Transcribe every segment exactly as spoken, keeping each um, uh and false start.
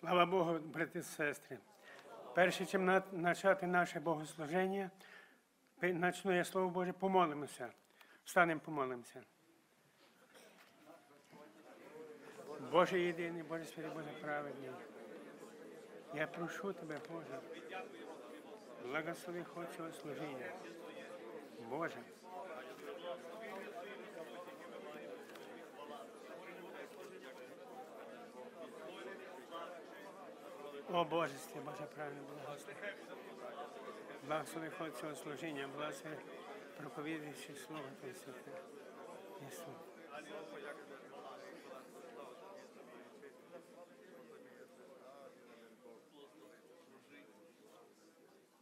Слава Богу, брати і сестри. Перше, чим почати наше богослуження, почну я Слово Боже, помолимося. Встанемо, помолимося. Боже єдиний, Боже святий, Боже праведний. Я прошу Тебе, Боже, благослови ход цього служіння. Боже, о Божестві, Боже праведний, благослови. Благослови ход цього служіння, благослови проповідуючи слово Твоє святе. Ісус.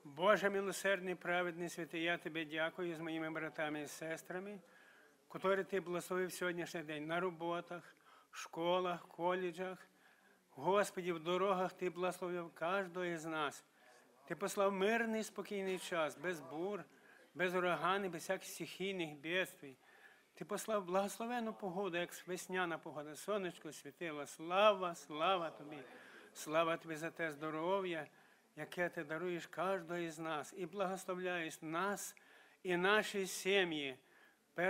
Боже милосердний, праведний, святий, я Тебе дякую з моїми братами і сестрами, котрі Ти благословив сьогоднішній день на роботах, школах, коледжах. Господи, в дорогах Ти благословив кожного з нас. Ти послав мирний, спокійний час, без бур, без ураганів, без всяких стихійних бедствий. Ти послав благословенну погоду, як весняна погода. Сонечко світило. Слава, слава Тобі. Слава Тобі за те здоров'я, яке Ти даруєш кожного із нас, і благословляєш нас і наші сім'ї.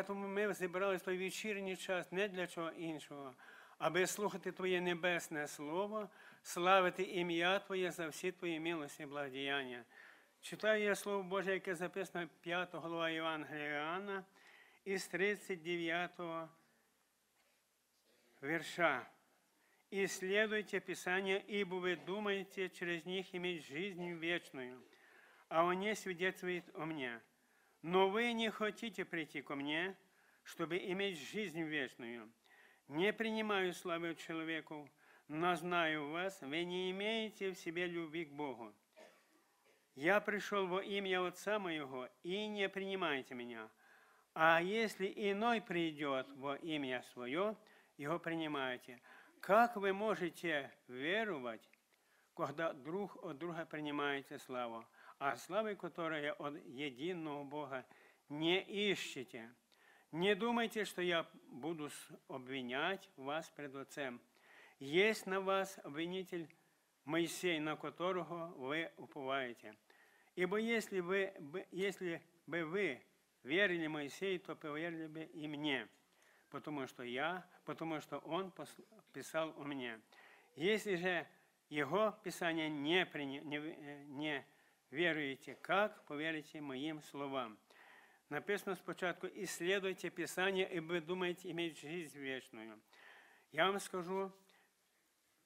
Тому ми зібралися в той вечірній час не для чого іншого, аби слухати Твоє небесне Слово, славити ім'я Твоє за всі Твої милості і благодіяння. Читаю я Слово Боже, яке записано в п'ятій главі Євангелія Іоанна із тридцять дев'ятого вірша. «Исследуйте Писание, ибо вы думаете через них иметь жизнь вечную, а он не свидетельствует о мне. Но вы не хотите прийти ко мне, чтобы иметь жизнь вечную. Не принимаю славы от человеков, но знаю вас, вы не имеете в себе любви к Богу. Я пришел во имя Отца Моего, и не принимайте меня. А если иной придет во имя Свое, его принимайте». Как вы можете веровать, когда друг от друга принимаете славу, а славы, которая от единого Бога, не ищете? Не думайте, что я буду обвинять вас пред Отцем. Есть на вас обвинитель Моисей, на которого вы уповаете. Ибо если бы, если бы вы верили Моисею, то поверили бы и мне». потому что я, потому что он писал у меня. Если же его Писание не, не, не веруете, как поверите моим словам? Написано спочатку, исследуйте Писание, и вы думаете иметь жизнь вечную. Я вам скажу,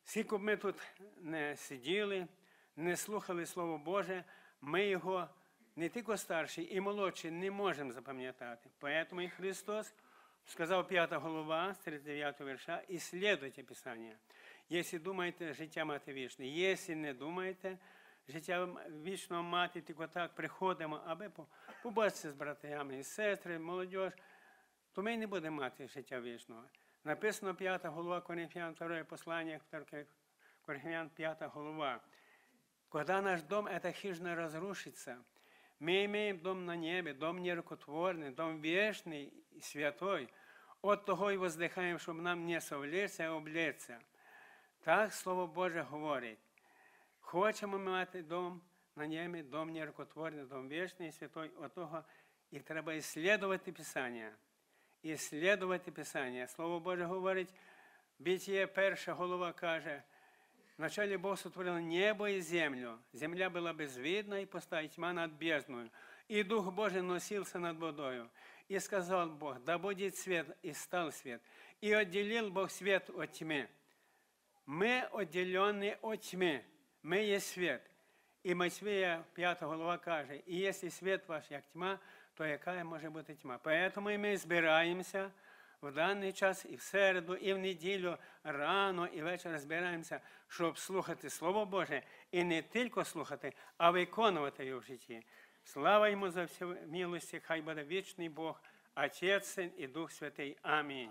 сколько бы мы тут не сидели, не слухали Слово Боже, мы его не только старший и молодший не можем запам'ятать. Поэтому и Христос сказав п'ята глава, з тридцять дев'ятого вірша, «Ісследуйте Писання, якщо думаєте, життя мати вічне, якщо не думаєте, життя вічного мати, тільки так приходимо, аби побачитися з братами і сестри, молодь, то ми не будемо мати життя вічного». Написано п'ята глава Коринфян, друге послання Коринфян, п'ята глава. «Когда наш дом, эта хижина разрушится». Мы имеем дом на небе, дом нерукотворный, дом вечный и святой. От того и воздыхаем, чтобы нам не совлечься, а облечься. Так Слово Боже говорит. Хочемо мати дом на небе, дом нерукотворный, дом вечный и святой. От того и треба исследовать Писание. Исследовать Писание. Слово Боже говорит, Битие перша голова каже, вначале Бог сотворил небо и землю. Земля была безвидна, и пуста, и тьма над бездною. И Дух Божий носился над водою. И сказал Бог, да будет свет, и стал свет. И отделил Бог свет от тьмы. Мы отделены от тьмы. Мы есть свет. И Матвія п'ята глава каже, и если свет ваш, як тьма, то якая може бути тьма? Поэтому мы збираємося в даний час і в середу, і в неділю, рано і ввечері збираємося, щоб слухати Слово Боже, і не тільки слухати, а виконувати його в житті. Слава йому за всі милості, хай буде вічний Бог, Отець, Син і Дух Святий. Амінь.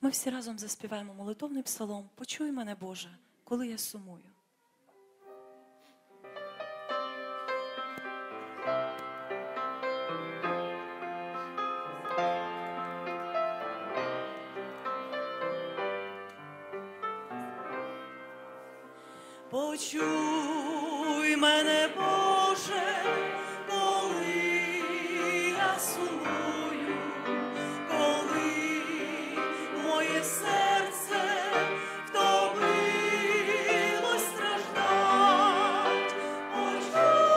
Ми всі разом заспіваємо молитовний псалом «Почуй мене, Боже, коли я сумую». Почуй мене, Боже, коли я сумую, коли моє серце втомилось страждать. Почуй,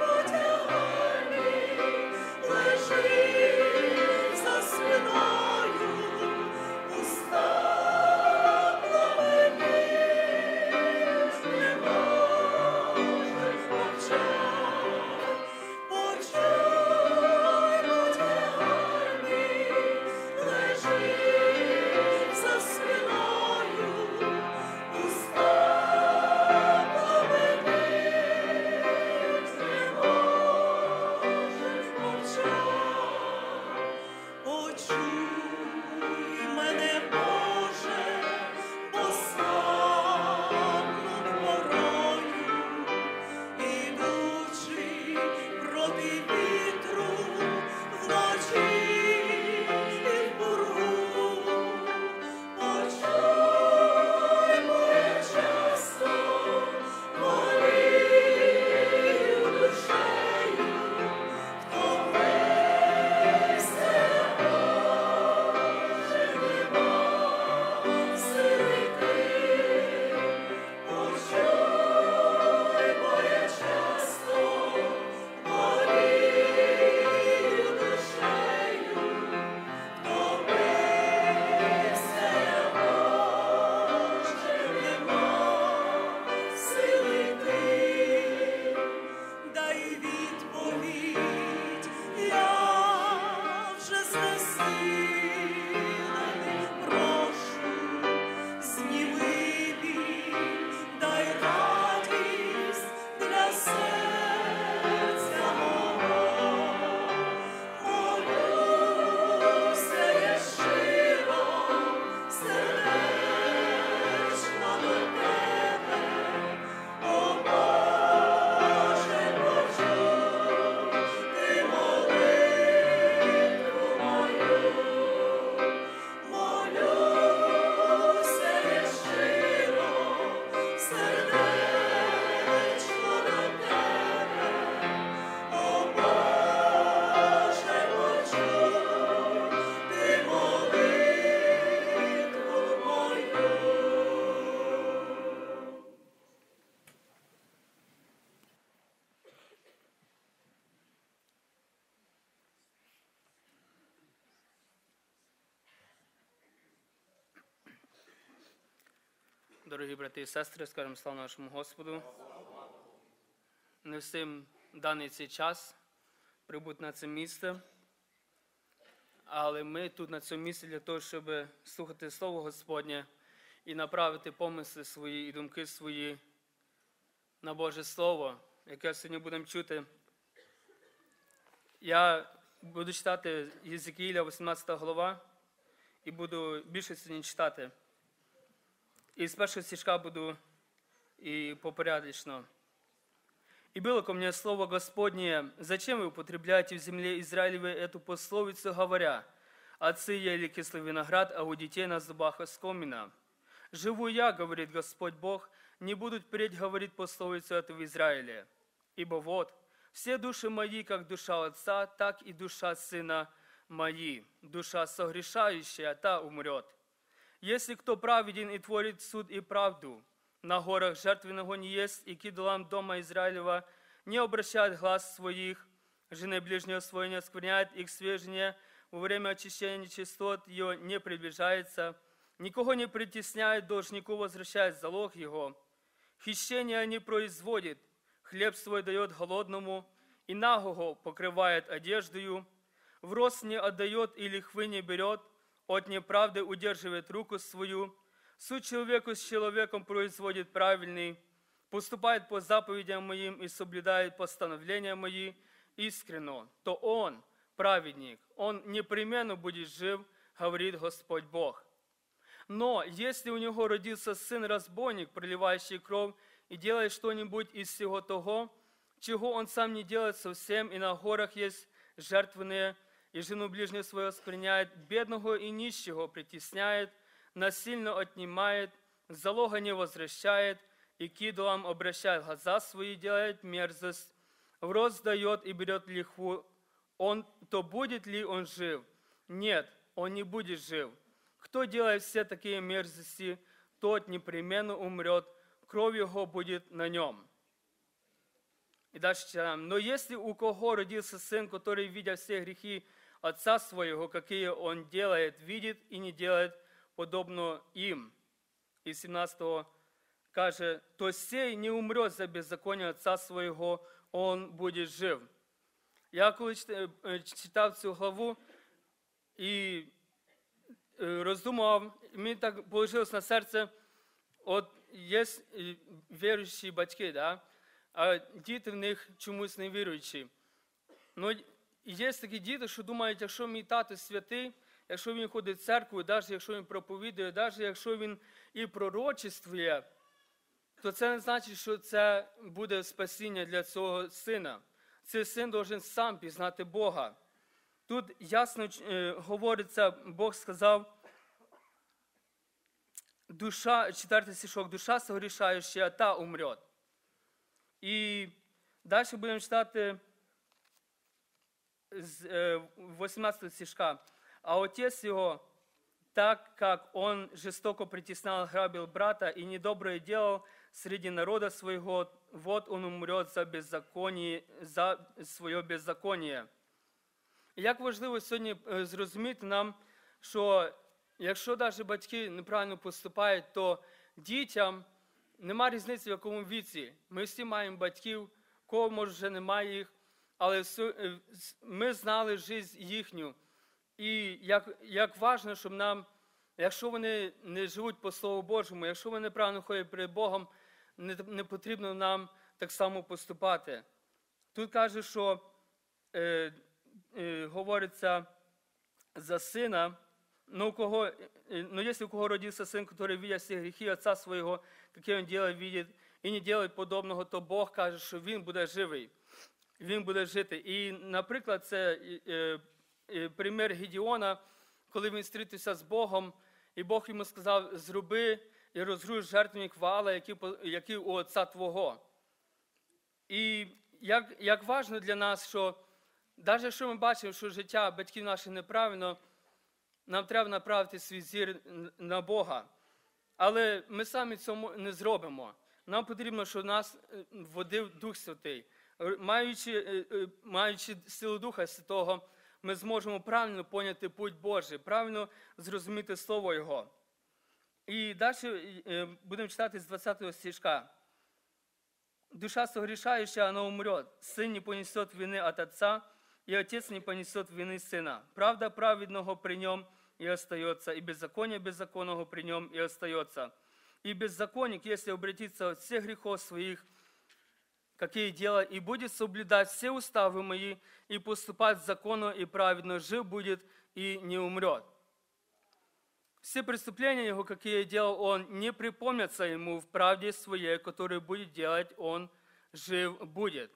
потягай мій, лежи за спиною, уста. Дорогі брати і сестри, скажемо слава нашому Господу. Не всім даний цей час прибути на це місце, але ми тут на цьому місці для того, щоб слухати Слово Господнє і направити помисли свої і думки свої на Боже Слово, яке сьогодні будемо чути. Я буду читати Єзекіїля, вісімнадцята глава, і буду більше сьогодні читати. І з першого стишка буду и попорядочно. «И было ко мне слово Господнее, зачем вы употребляете в земле Израилевой эту пословицу, говоря, отцы ели кислый виноград, а у детей на зубах оскомина? Живу я, говорит Господь Бог, не буду впредь говорить пословицу эту в Израиле. Ибо вот, все души мои, как душа отца, так и душа сына мои. Душа согрешающая, та умрет. Если кто праведен и творит суд и правду, на горах жертвенного не ест, и к идолам дома Израилева не обращает глаз своих, жены ближнего своего не оскверняет их свежение, во время очищения нечистот ее не приближается, никого не притесняет, должнику возвращает залог его, хищения не производит, хлеб свой дает голодному, и нагого покрывает одеждою, в рост не отдает и лихвы не берет, от неправды удерживает руку свою, суд человеку с человеком производит правильный, поступает по заповедям моим и соблюдает постановления мои искренно, то он, праведник, он непременно будет жив, говорит Господь Бог. Но если у него родился сын-разбойник, проливающий кровь, и делает что-нибудь из всего того, чего он сам не делает совсем, и на горах есть жертвенные, и жену ближнего своего оскверняет, бедного и нищего притесняет, насильно отнимает, залога не возвращает, и кидалом, обращая глаза свои, делает мерзость, в рот сдает и берет лихву, он, то будет ли он жив? Нет, он не будет жив. Кто делает все такие мерзости, тот непременно умрет, кровь его будет на нем». И дальше читаем. «Но если у кого родился сын, который, видя все грехи отца своего, какие он делает, видит и не делает подобно им». И семнадцятого каже, «То сей не умрет за беззаконие отца своего, он будет жив». Я коли читав цю главу і роздумував, мені так положилось на серце, от є віруючі батьки, да? А діти в них чомусь не віруючі. Ну, є такі діти, що думають, якщо мій тато святий, якщо він ходить в церкву, навіть якщо він проповідує, навіть якщо він і пророчествує, то це не значить, що це буде спасіння для цього сина. Цей син должен сам пізнати Бога. Тут ясно говориться, Бог сказав, душа, четвертий стишок, душа согрішаюча, та умрет. І далі будемо читати з вісімнадцятого стишка. «А отець його, так как он жестоко притеснял, грабил брата и недоброе делал среди народа своего, вот он умрет за беззаконие, за своє беззаконие». Як важливо сьогодні зрозуміти нам, що якщо навіть батьки неправильно поступають, то дітям нема різниці в якому віці. Ми всі маємо батьків, кого, може, вже немає їх, але ми знали життя їхню. І як, як важливо, щоб нам, якщо вони не живуть по Слову Божому, якщо вони неправильно ходять перед Богом, не, не потрібно нам так само поступати. Тут каже, що е, е, говориться за сина, ну, кого, ну, якщо у кого родився син, який видить всі гріхи отця свого, які він діє, видить, і не діє подобного, то Бог каже, що він буде живий, він буде жити. І, наприклад, це е, е, примір Гедіона, коли він зустрівся з Богом, і Бог йому сказав, зроби і розгруз жертвенник Ваала, який, який у отця твого. І як, як важливо для нас, що навіть якщо ми бачимо, що життя батьків наших неправильно, нам треба направити свій зір на Бога. Але ми самі цього не зробимо. Нам потрібно, щоб нас водив Дух Святий. Маючи, маючи силу Духа Святого, ми зможемо правильно поняти путь Божий, правильно зрозуміти Слово Його. І далі будемо читати з двадцятого стишка. «Душа согрешающая, она умрет. Сын не понесет вины от отца, и отец не понесет вины сына. Правда праведного при нем и остается, и беззаконие беззаконного при нем и остается. И беззаконник, если обратится от всех грехов своих, какие дела, и будет соблюдать все уставы мои, и поступать законно и праведно, жив будет и не умрет. Все преступления его, какие делал он, не припомнятся ему в правде своей, которую будет делать он, жив будет».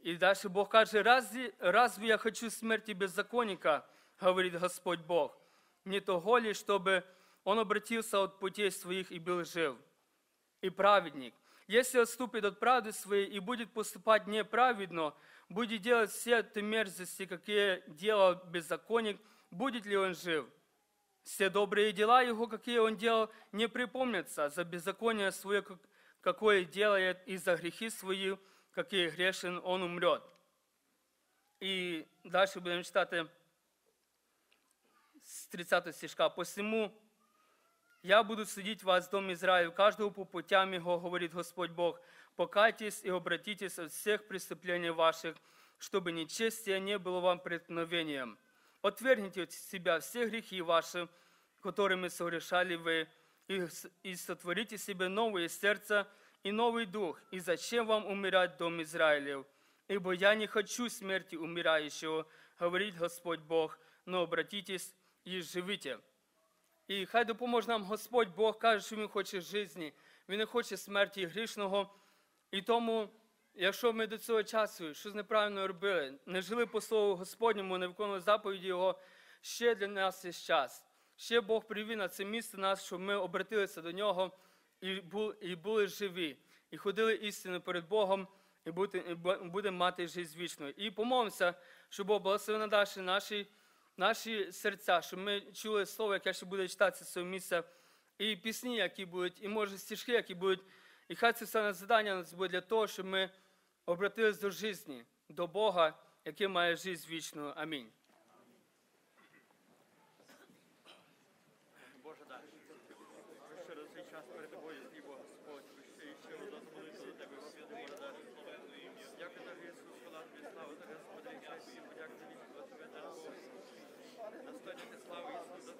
И дальше Бог каже, «Разве, разве я хочу смерти беззаконника, говорит Господь Бог, не того ли, чтобы он обратился от путей своих и был жив, и праведник. Если отступит от правды своей и будет поступать неправедно, будет делать все те мерзости, какие делал беззаконник, будет ли он жив? Все добрые дела его, какие он делал, не припомнятся, за беззаконие свое, какое делает, и за грехи свои, какие грешен, он умрет». И дальше будем читать с тридцятого стишка. «Посему я буду судить вас, дом Израилев, каждого по путям его, говорит Господь Бог. Покайтесь и обратитесь от всех преступлений ваших, чтобы нечестие не было вам преткновением. Отвергните от себя все грехи ваши, которыми согрешали вы, и сотворите себе новое сердце и новый дух. И зачем вам умирать, дом Израилев? Ибо я не хочу смерти умирающего, говорит Господь Бог, но обратитесь и живите». І хай допоможе нам Господь Бог, каже, що Він хоче житті, Він не хоче смерті грішного. І тому, якщо ми до цього часу щось неправильно робили, не жили по слову Господньому, не виконували заповіді Його, ще для нас є час. Ще Бог привів на це місце нас, щоб ми обратилися до Нього і були живі, і ходили істинно перед Богом, і будемо мати життя вічну. І помолимося, щоб Бог благословив наші, наші, наші серця, щоб ми чули слово, яке ще буде читатися з цього місця, і пісні, які будуть, і, може, стішки, які будуть. І хай це все на завдання нас буде для того, щоб ми обратилися до житті, до Бога, який має життя вічну. Амінь.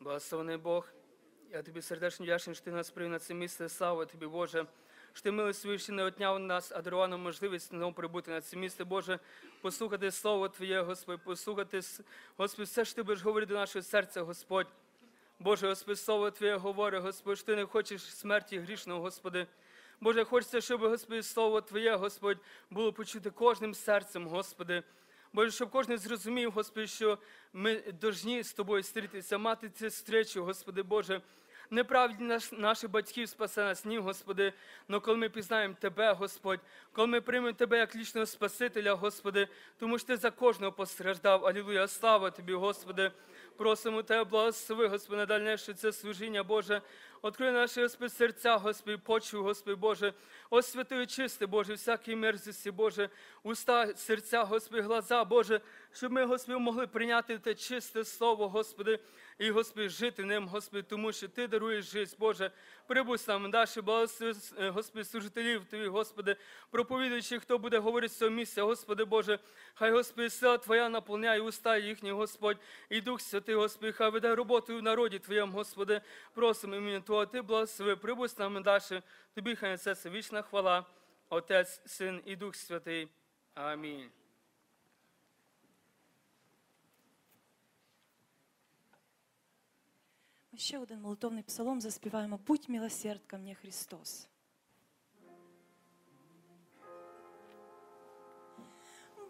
Благословений Бог, я тобі сердечно вдячний, що ти нас привів на це місце. Слава тобі, Боже, що ти милостю свою ще не отняв нас, а дарував нам можливість знову прибути на це місце. Боже, послухати слово Твоє, Господь, послухати, Господь, все, що ти будеш говорити до нашого серця, Господь. Боже, Господь, слово Твоє говори, Господь, що ти не хочеш смерті грішного, Господи. Боже, хочеться, щоб, Господь, слово Твоє, Господь, було почути кожним серцем, Господи. Боже, щоб кожен зрозумів, Господи, що ми повинні з Тобою зустрітися, мати цю зустріч, Господи Боже. Неправедність наших батьків спасе нас, ні, Господи, але коли ми пізнаємо Тебе, Господь, коли ми приймемо Тебе як лічного Спасителя, Господи, тому що Ти за кожного постраждав. Алілуя, слава Тобі, Господи. Просимо Тебе, благослови, Господи, на дальніше це служіння, Боже. Открой наші, Господи, серця, Господи, почуй, Господи, Боже. Освяти і чисти, Боже, всякій мерзості, Боже. Уста, серця, Господи, глаза, Боже. Щоб ми, Господи, могли прийняти те чисте слово, Господи, і, Господи, жити ним, Господи, тому що Ти даруєш життя, Боже. Прибудь нам, даші, благослови, Господи, служителів Твої, Господи, проповідуючи, хто буде говорити з цього місця, Господи, Боже. Хай, Господи, сила Твоя наповняє уста їхні, Господь, і Дух Святий, Господи, хай веде роботу в народі Твоєму, Господи. Просимо імені Твого, Ти благослови, прибудь нам, даші, Тобі хай несеться вічна хвала, Отець, Син і Дух Святий. Амінь. Ми ще один молитовний псалом заспіваємо «Будь милосерд ко мне, Христос».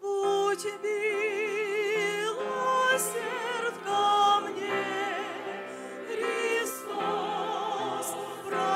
Будь милосерд ко мне, Христос, прости. Amen.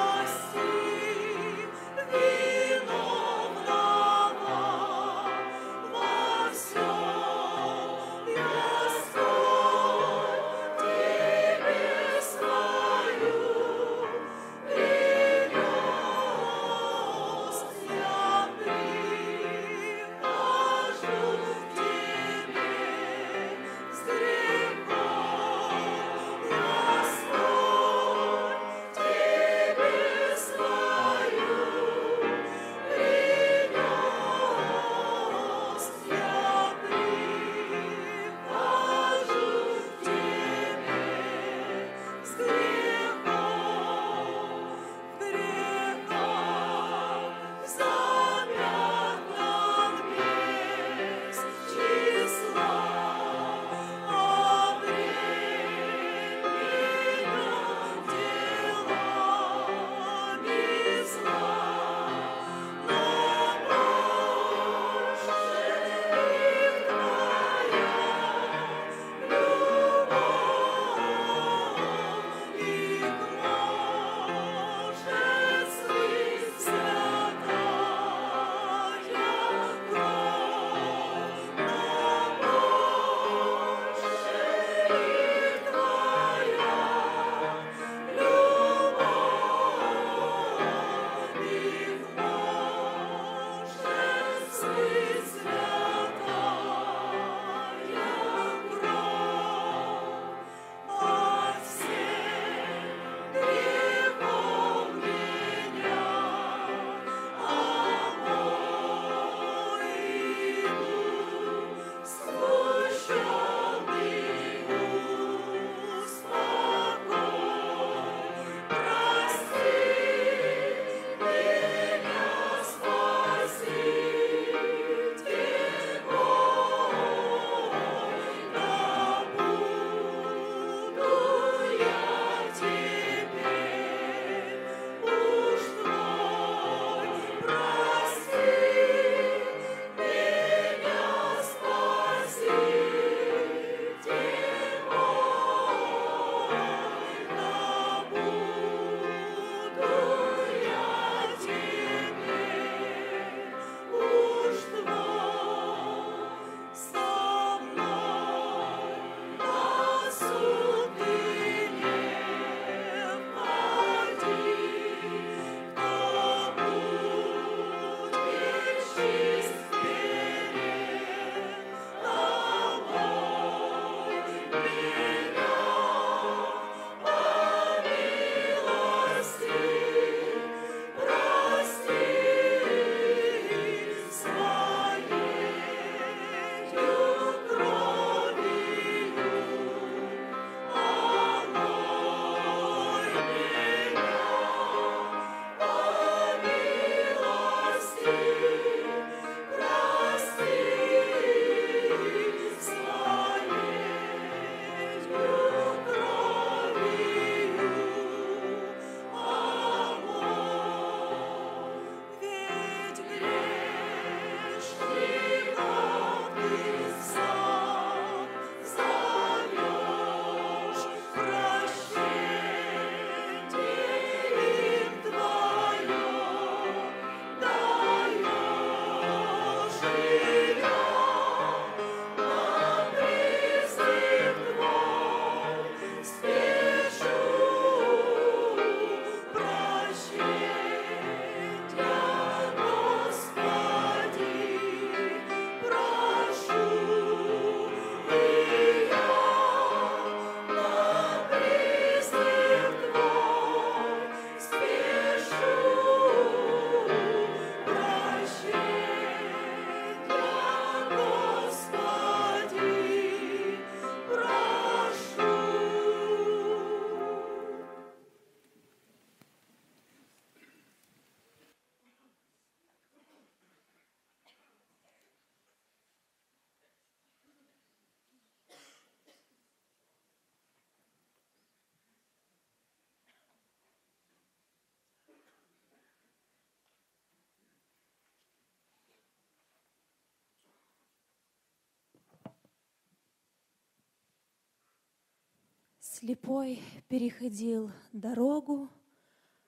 слепой переходил дорогу,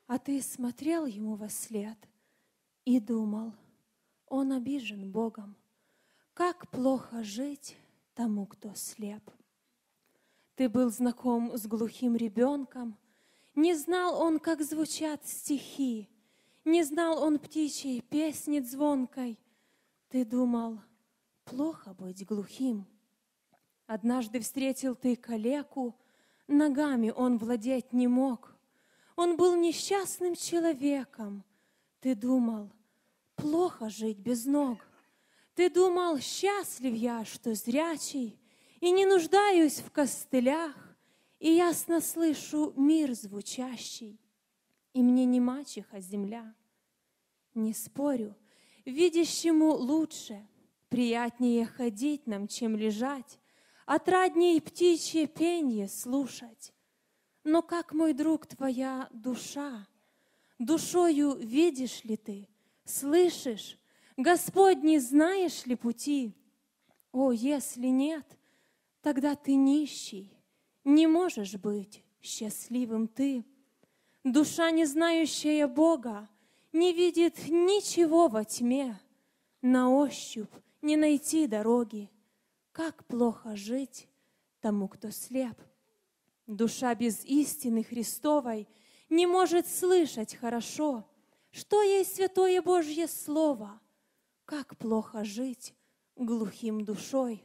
а ты смотрел ему вослед и думал, он обижен Богом, как плохо жить тому, кто слеп. Ты был знаком с глухим ребенком, не знал он, как звучат стихи, не знал он птичьей песни звонкой. Ты думал, плохо быть глухим. Однажды встретил ты калеку, ногами он владеть не мог. Он был несчастным человеком. Ты думал, плохо жить без ног. Ты думал, счастлив я, что зрячий, и не нуждаюсь в костылях, и ясно слышу мир звучащий, и мне не мачеха земля. Не спорю, видящему лучше, приятнее ходить нам, чем лежать, отрадней птичье пенье слушать. Но как, мой друг, твоя душа? Душою видишь ли ты, слышишь, Господни, знаешь ли пути? О, если нет, тогда ты нищий, не можешь быть счастливым ты. Душа, не знающая Бога, не видит ничего во тьме. На ощупь не найти дороги. Как плохо жить тому, кто слеп. Душа без истины Христовой не может слышать хорошо, что ей святое Божье Слово. Как плохо жить глухим душой.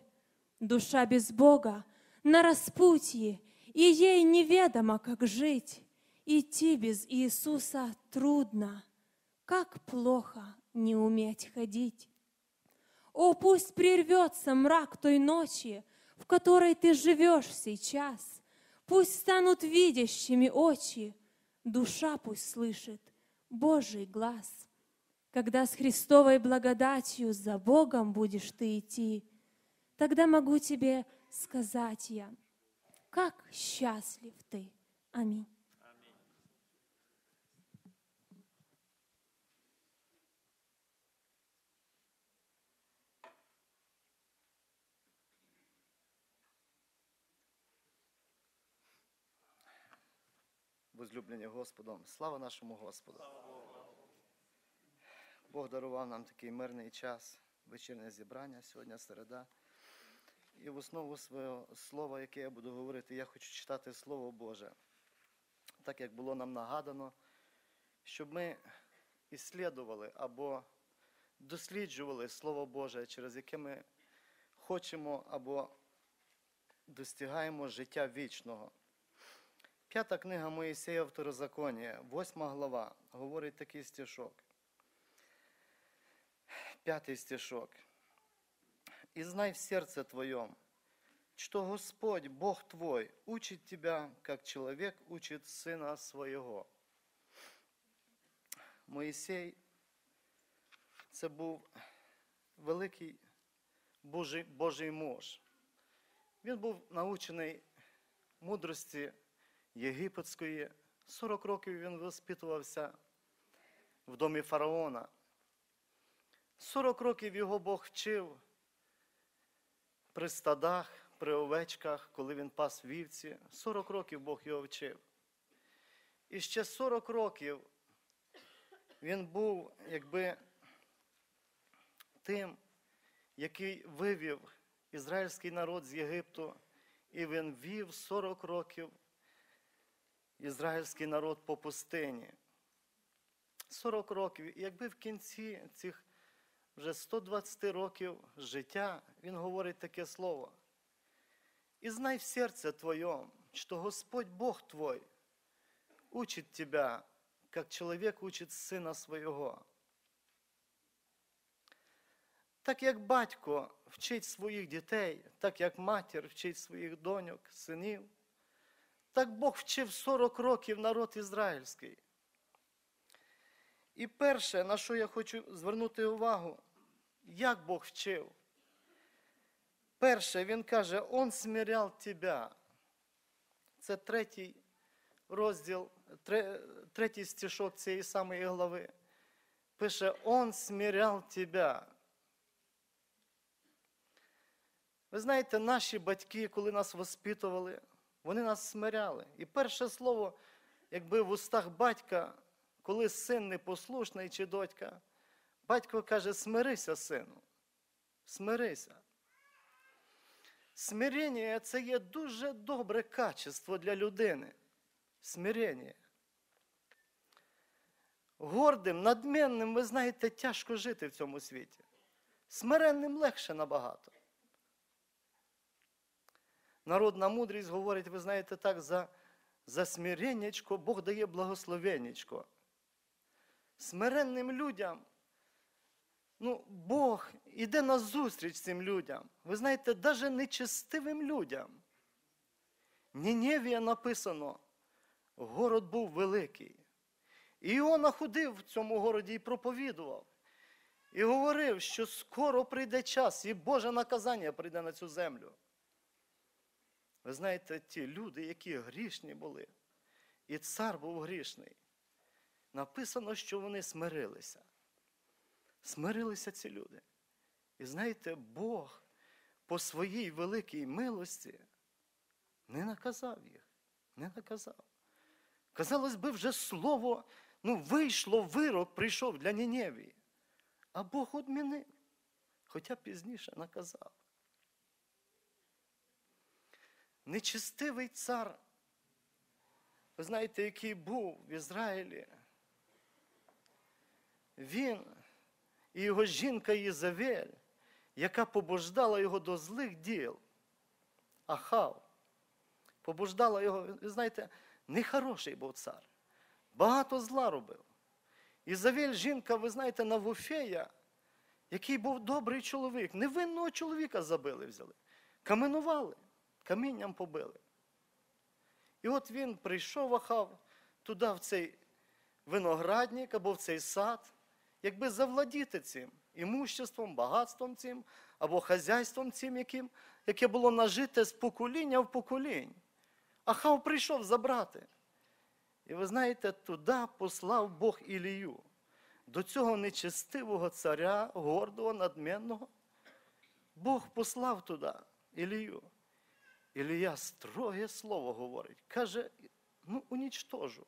Душа без Бога на распутье, и ей неведомо, как жить. Идти без Иисуса трудно. Как плохо не уметь ходить. О, пусть прервется мрак той ночи, в которой ты живешь сейчас. Пусть станут видящими очи. Душа пусть слышит Божий глаз. Когда с Христовой благодатью за Богом будешь ты идти, тогда могу тебе сказать я, как счастлив ты. Аминь. Аминь. Возлюблені Господом, слава нашому Господу! Бог дарував нам такий мирний час, вечірне зібрання, сьогодні середа. І в основу свого слова, яке я буду говорити, я хочу читати Слово Боже, так як було нам нагадано, щоб ми іслідували або досліджували Слово Боже, через яке ми хочемо або достигаємо життя вічного. П'ята книга Моїсея Второзаконія, восьма глава, говорить такий стишок. Пятый стишок. «И знай в сердце твоем, что Господь, Бог твой, учит тебя, как человек учит сына своего». Моїсей – це був великий Божий, Божий муж. Він був научений мудрості єгипетської. сорок років він воспитувався в домі фараона. сорок років його Бог вчив при стадах, при овечках, коли він пас вівці. сорок років Бог його вчив. І ще сорок років він був, якби, тим, який вивів ізраїльський народ з Єгипту. І він вів сорок років ізраїльський народ по пустині. сорок років. І якби в кінці цих вже сто двадцять років життя, він говорить таке слово. «І знай в серце твоєм, що Господь Бог твой учить тебя, як чоловік учить сина свого». Так як батько вчить своїх дітей, так як матір вчить своїх доньок, синів, так Бог вчив сорок років народ ізраїльський. І перше, на що я хочу звернути увагу, як Бог вчив. Перше, Він каже, «Он смирял тебя». Це третій розділ, третій стишок цієї самої глави. Пише, «Он смирял тебя». Ви знаєте, наші батьки, коли нас воспитували, Вони нас смиряли. І перше слово, якби в устах батька, коли син непослушний чи дочка, батько каже: смирися, сину, смирися. Смирення – це є дуже добре качество для людини. Смирення. Гордим, надмінним, ви знаєте, тяжко жити в цьому світі. Смиренним легше набагато. Народна мудрість говорить, ви знаєте, так, за, за смиреннячко Бог дає благословеннячко. Смиренним людям, ну, Бог іде назустріч цим людям. Ви знаєте, навіть нечестивим людям. Нініевія написано, город був великий. І Іона ходив в цьому городі і проповідував. І говорив, що скоро прийде час, і Боже наказання прийде на цю землю. Ви знаєте, ті люди, які грішні були, і цар був грішний, написано, що вони смирилися. Смирилися ці люди. І знаєте, Бог по своїй великій милості не наказав їх. Не наказав. Казалось би, вже слово, ну, вийшло, вирок прийшов для Ніневії. А Бог одмінив, хоча пізніше наказав. Нечестивий цар, ви знаєте, який був в Ізраїлі, він і його жінка Єзавель, яка побуждала його до злих діл, Ахав, побуждала його, ви знаєте, нехороший був цар, багато зла робив. Ізавель, жінка, ви знаєте, Навуфея, який був добрий чоловік, невинного чоловіка забили, взяли, каменували, камінням побили. І от він прийшов, Ахав, туди в цей виноградник або в цей сад, якби завладіти цим імуществом, багатством цим, або хазяйством цим, яким, яке було нажите з покоління в поколінь. Ахав прийшов забрати. І ви знаєте, туди послав Бог Ілію, до цього нечестивого царя, гордого, надмінного. Бог послав туди Ілію. Ілія строге слово говорить, каже: ну, унічтожу.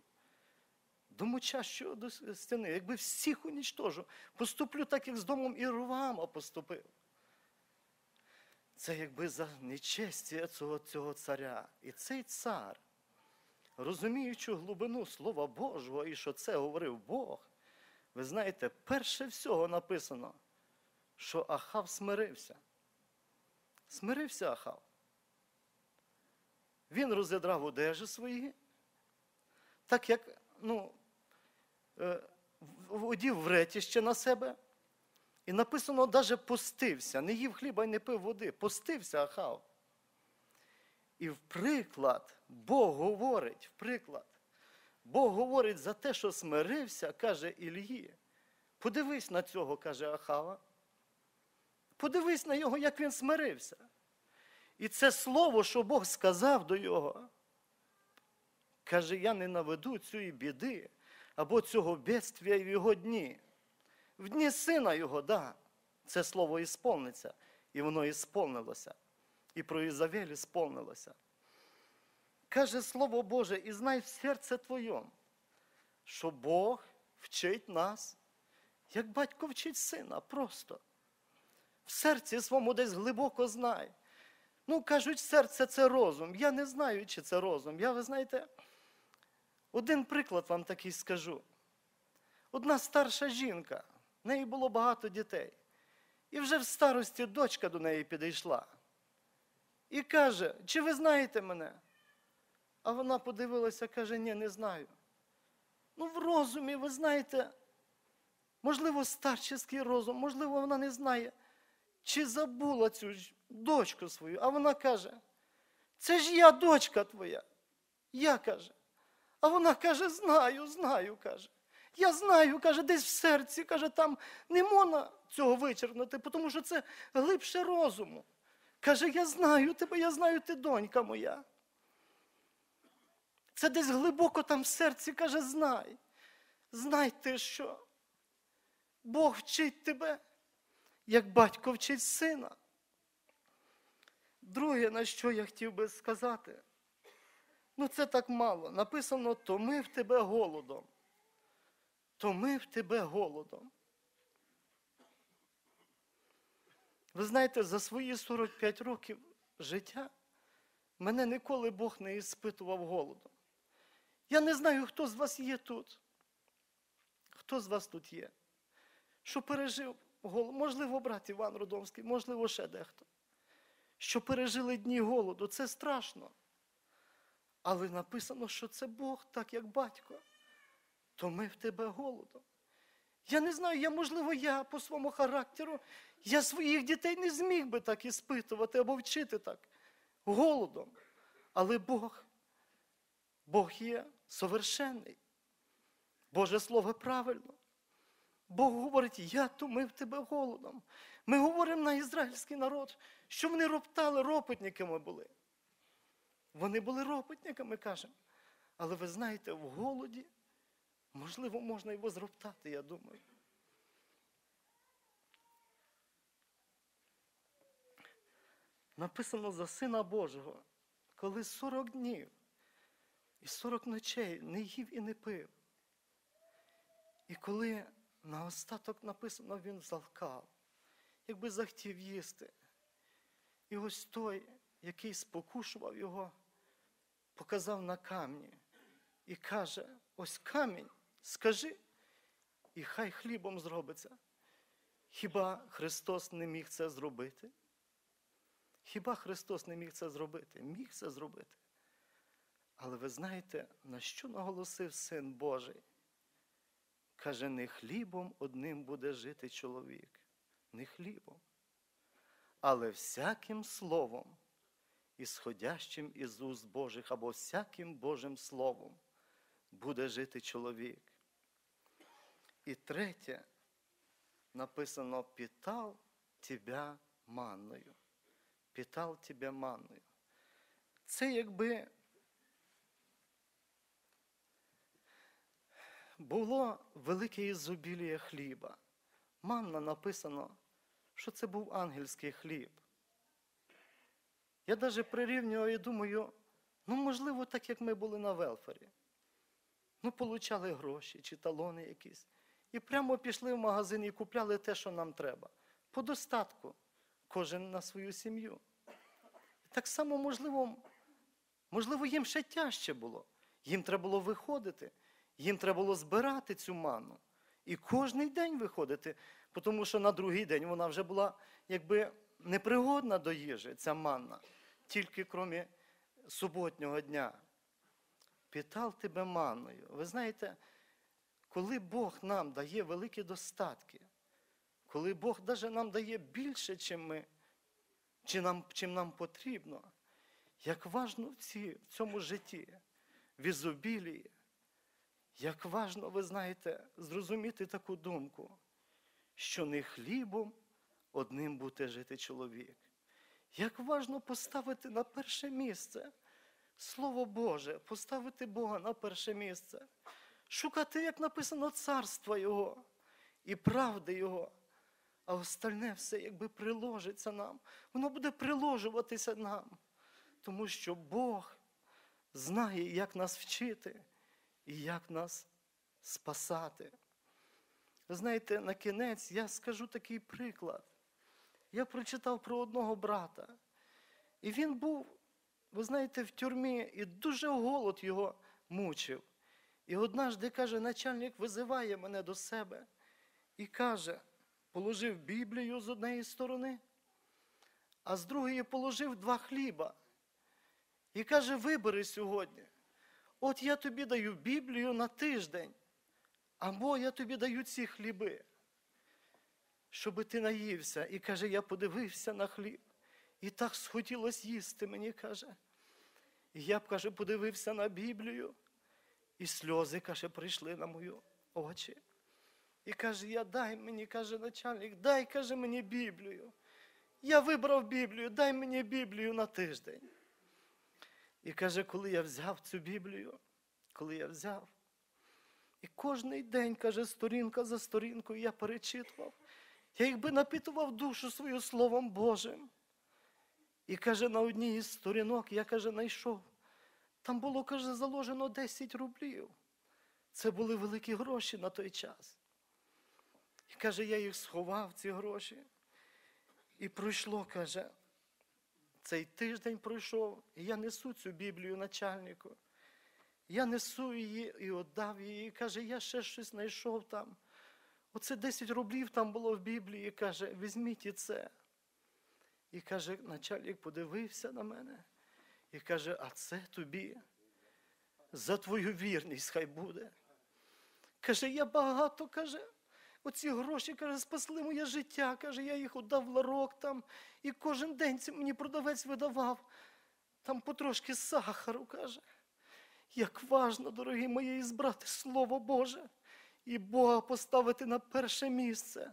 До моча, що до стіни, якби всіх унічтожу, поступлю так, як з домом Іровама поступив. Це якби за нечестя цього, цього царя. І цей цар, розуміючи глибину Слова Божого, і що це говорив Бог, ви знаєте, перше всього написано, що Ахав смирився. Смирився Ахав. Він розідрав одежі свої, так як, ну, одів вретіще на себе. І написано, навіть постився, не їв хліба і не пив води. Постився Ахав. І в приклад, Бог говорить, в приклад, Бог говорить за те, що смирився, каже Ілії. Подивись на цього, каже Ахава. Подивись на його, як він смирився. І це слово, що Бог сказав до його, каже: я не наведу цієї біди або цього бедствія в його дні. В дні сина його, да, це слово і сповниться, і воно і сповнилося. І про Ізавель сповнилося. Каже Слово Боже: і знай в серце твоєм, що Бог вчить нас, як батько вчить сина, просто. В серці своєму десь глибоко знай. Ну, кажуть, серце – це розум. Я не знаю, чи це розум. Я, ви знаєте, один приклад вам такий скажу. Одна старша жінка, в неї було багато дітей. І вже в старості дочка до неї підійшла. І каже: чи ви знаєте мене? А вона подивилася, каже: ні, не знаю. Ну, в розумі, ви знаєте, можливо, старческий розум, можливо, вона не знає, чи забула цю дочку свою. А вона каже: це ж я, дочка твоя. Я, каже. А вона каже: знаю, знаю, каже. Я знаю, каже, десь в серці, каже, там не можна цього вичерпнути, тому що це глибше розуму. Каже: я знаю тебе, я знаю, ти донька моя. Це десь глибоко там в серці, каже, знай. Знай ти, що Бог вчить тебе, як батько вчить сина. Друге, на що я хотів би сказати, Ну це так мало. Написано, томив тебе голодом. Томив тебе голодом. Ви знаєте, за свої сорок п'ять років життя мене ніколи Бог не іспитував голодом. Я не знаю, хто з вас є тут. Хто з вас тут є? Що пережив голод? Можливо, брат Іван Рудовський, можливо, ще дехто. Що пережили дні голоду. Це страшно. Але написано, що це Бог, так як батько. Томив тебе голодом. Я не знаю, я, можливо, я по своєму характеру, я своїх дітей не зміг би так іспитувати або вчити так голодом. Але Бог, Бог є совершенний. Боже Слово правильно. Бог говорить, я томив тебе голодом. Ми говоримо на ізраїльський народ, що вони роптали, ропотниками були. Вони були ропотниками, кажемо. Але ви знаєте, в голоді, можливо, можна його зроптати, я думаю. Написано за Сина Божого, коли сорок днів і сорок ночей не їв і не пив. І коли на остаток написано, він залкав, якби захотів їсти. І ось той, який спокушував його, показав на камні і каже, ось камінь, скажи, і хай хлібом зробиться. Хіба Христос не міг це зробити? Хіба Христос не міг це зробити? Міг це зробити. Але ви знаєте, на що наголосив Син Божий? Каже, не хлібом одним буде жити чоловік, не хлібом, але всяким словом, ісходящим із уст Божих, або всяким Божим словом буде жити чоловік. І третє, написано, питав тебе манною. Питав тебе манною. Це якби було велике ізобілія хліба. Манна написано, що це був ангельський хліб. Я навіть прирівнюю і думаю, ну, можливо, так, як ми були на велфері. Ну, получали гроші чи талони якісь. І прямо пішли в магазин і купляли те, що нам треба. По достатку. Кожен на свою сім'ю. Так само, можливо, можливо, їм ще тяжче було. Їм треба було виходити. Їм треба було збирати цю ману. І кожний день виходити. Тому що на другий день вона вже була, якби, непригодна до їжі, ця манна. Тільки крім суботнього дня. Питав тебе манною. Ви знаєте, коли Бог нам дає великі достатки, коли Бог даже нам дає більше, чим, ми, чи нам, чим нам потрібно, як важно в, ці, в цьому житті, в ізобілії, як важно, ви знаєте, зрозуміти таку думку, що не хлібом одним буде жити чоловік. Як важно поставити на перше місце Слово Боже, поставити Бога на перше місце, шукати, як написано, царство Його і правди Його, а остальне все якби приложиться нам. Воно буде приложуватися нам, тому що Бог знає, як нас вчити і як нас спасати. Ви знаєте, на кінець я скажу такий приклад. Я прочитав про одного брата, і він був, ви знаєте, в тюрмі, і дуже голод його мучив. І однажди, каже, начальник визиває мене до себе і каже, положив Біблію з однієї сторони, а з другої положив два хліба. І каже, вибери сьогодні. От я тобі даю Біблію на тиждень, або я тобі даю ці хліби, щоби ти наївся. І каже, я подивився на хліб, і так схотілося їсти мені, каже. І я б, каже, подивився на Біблію, і сльози, каже, прийшли на мої очі. І каже, я дай мені, каже, начальник, дай, каже, мені Біблію. Я вибрав Біблію, дай мені Біблію на тиждень. І каже, коли я взяв цю Біблію, коли я взяв, і кожний день, каже, сторінка за сторінкою я перечитував. Я якби напитував душу свою Словом Божим. І каже, на одній із сторінок я, каже, знайшов Там було, каже, заложено десять рублів. Це були великі гроші на той час. І, каже, я їх сховав, ці гроші. І пройшло, каже, цей тиждень пройшов, і я несу цю Біблію начальнику. Я несу її і віддав її, і, каже, я ще щось знайшов там. Оце десять рублів там було в Біблії, каже, візьміть і це. І, каже, начальник подивився на мене і каже, а це тобі за твою вірність хай буде. Каже, я багато, каже, оці гроші, каже, спасли моє життя, каже, я їх віддав в ларок там, і кожен день мені продавець видавав, там потрошки сахару, каже. Як важно, дорогі мої, збрати Слово Боже і Бога поставити на перше місце.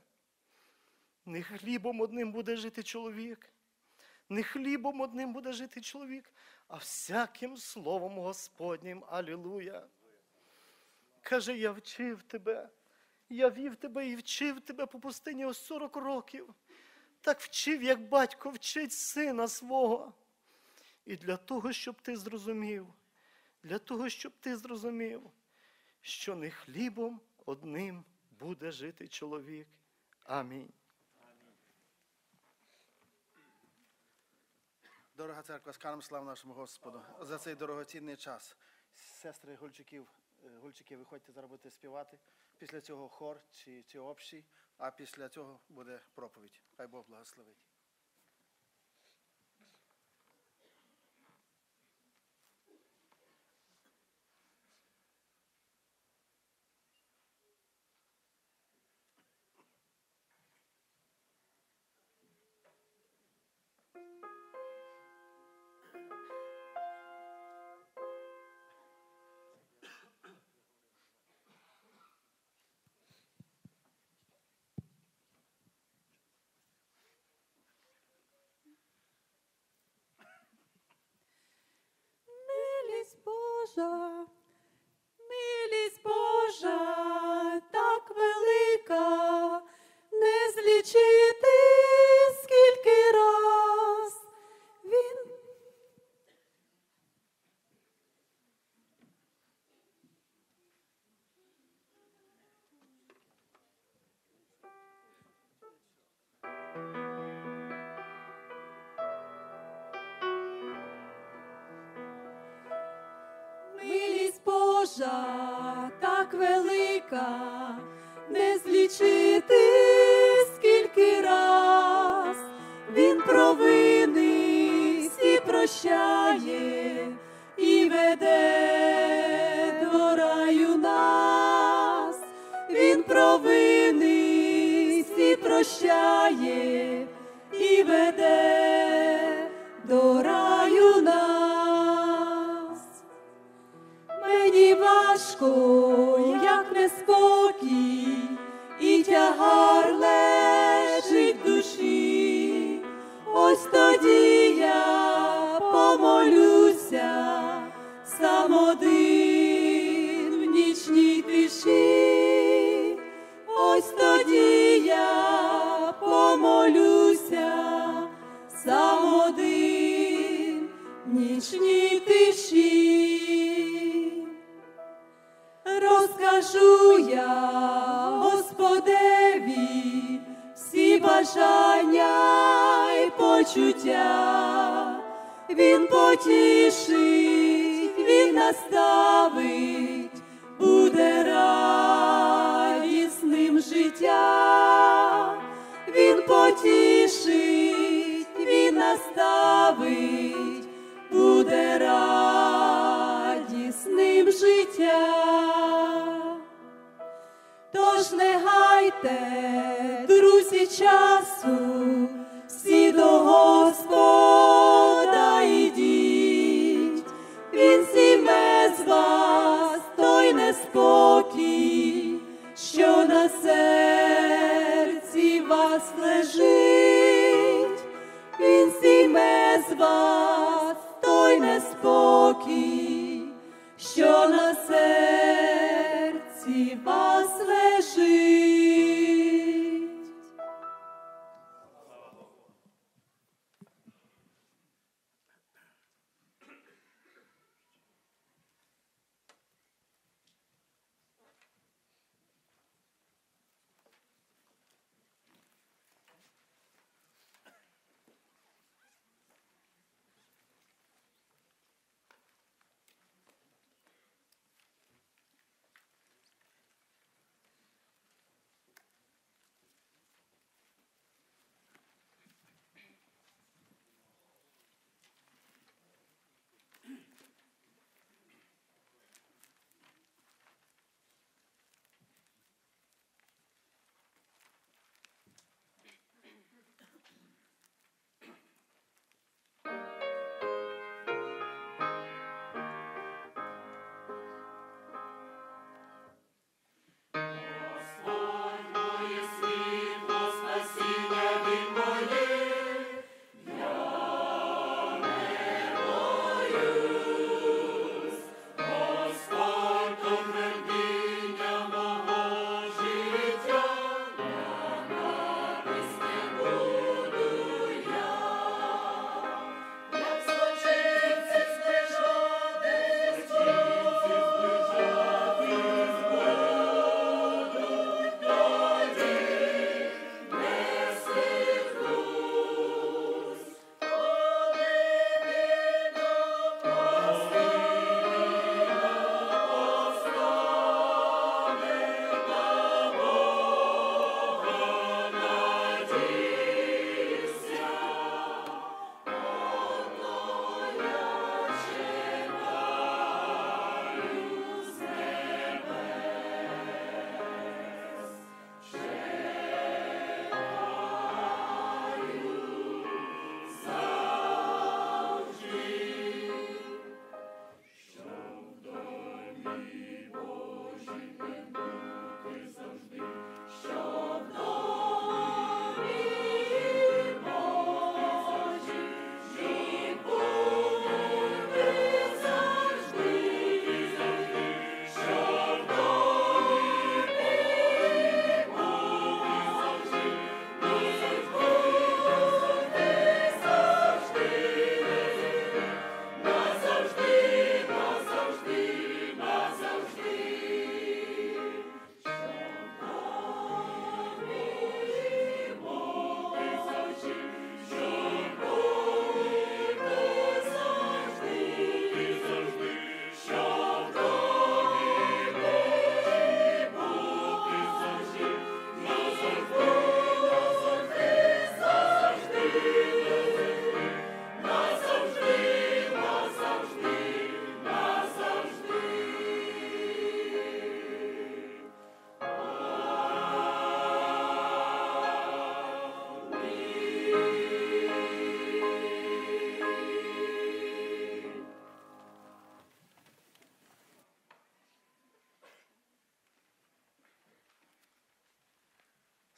Не хлібом одним буде жити чоловік, не хлібом одним буде жити чоловік, а всяким словом Господнім. Алілуя! Каже, я вчив тебе, я вів тебе і вчив тебе по пустині ось сорок років. Так вчив, як батько вчить сина свого. І для того, щоб ти зрозумів, для того, щоб ти зрозумів, що не хлібом одним буде жити чоловік. Амінь. Дорога церква, скажемо славу нашому Господу за цей дорогоцінний час. Сестри Гульчиків, Гульчики, виходьте зараз будете співати. Після цього хор чи, чи общий, а після цього буде проповідь. Хай Бог благословить. Божа, милість Божа, так велика, не злічити скільки раз. Він... Божа так велика, не злічити скільки раз. Він провини всі прощає і веде до раю нас. Він провини всі прощає і веде до раю нас. Мені важко, як неспокій, і тягар лежить душі. Ось тоді я помолюся, сам один в нічній тиші. Ось тоді я помолюся, сам один в нічній тиші. Розкажу я Господеві всі бажання й почуття. Він потішить, Він наставить, буде радісним життя. Він потішить, Він наставить, буде радісним життя. Тож не гайте, друзі, часу, всі до Господа ідіть. Він зійме з вас той неспокій, що на серці вас лежить. Він зійме з вас той неспокій, що на серці вас лежить.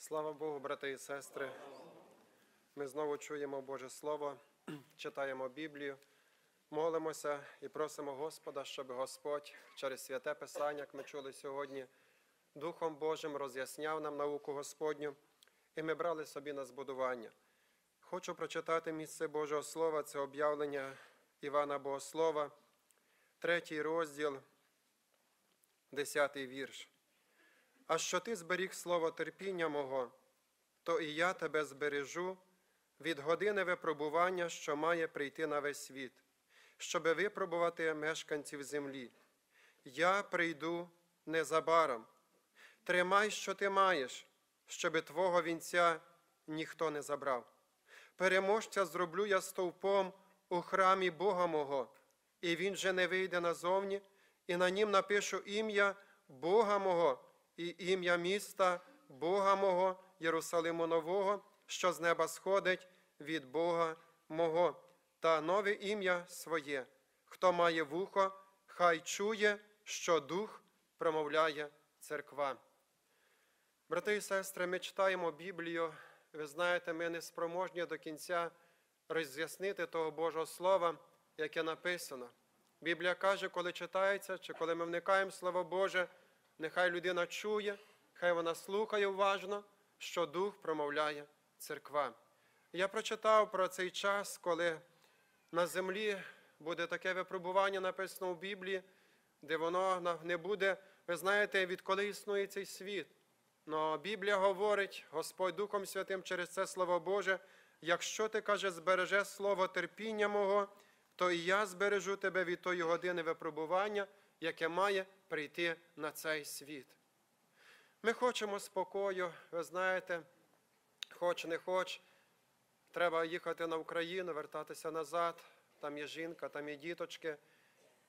Слава Богу, брати і сестри! Ми знову чуємо Боже Слово, читаємо Біблію, молимося і просимо Господа, щоб Господь через Святе Писання, як ми чули сьогодні, Духом Божим роз'ясняв нам науку Господню, і ми брали собі на збудування. Хочу прочитати місце Божого Слова, це об'явлення Івана Богослова, третій розділ, десятий вірш. «А що ти зберіг слово терпіння мого, то і я тебе збережу від години випробування, що має прийти на весь світ, щоби випробувати мешканців землі. Я прийду незабаром. Тримай, що ти маєш, щоби твого вінця ніхто не забрав. Переможця зроблю я стовпом у храмі Бога мого, і він же не вийде назовні, і на нім напишу ім'я Бога мого, і ім'я міста Бога мого, Єрусалиму нового, що з неба сходить від Бога мого, та нове ім'я своє. Хто має вухо, хай чує, що Дух промовляє церква». Брати і сестри, ми читаємо Біблію. Ви знаєте, ми не спроможні до кінця роз'яснити того Божого Слова, яке написано. Біблія каже, коли читається, чи коли ми вникаємо в Слово Боже, нехай людина чує, хай вона слухає уважно, що Дух промовляє церква. Я прочитав про цей час, коли на землі буде таке випробування, написано у Біблії, де воно не буде, ви знаєте, відколи існує цей світ. Но Біблія говорить, Господь Духом Святим через це Слово Боже, якщо ти, каже, збережеш слово терпіння мого, то і я збережу тебе від тої години випробування, яке має прийти на цей світ. Ми хочемо спокою, ви знаєте, хоч не хоч, треба їхати на Україну, вертатися назад, там є жінка, там є діточки.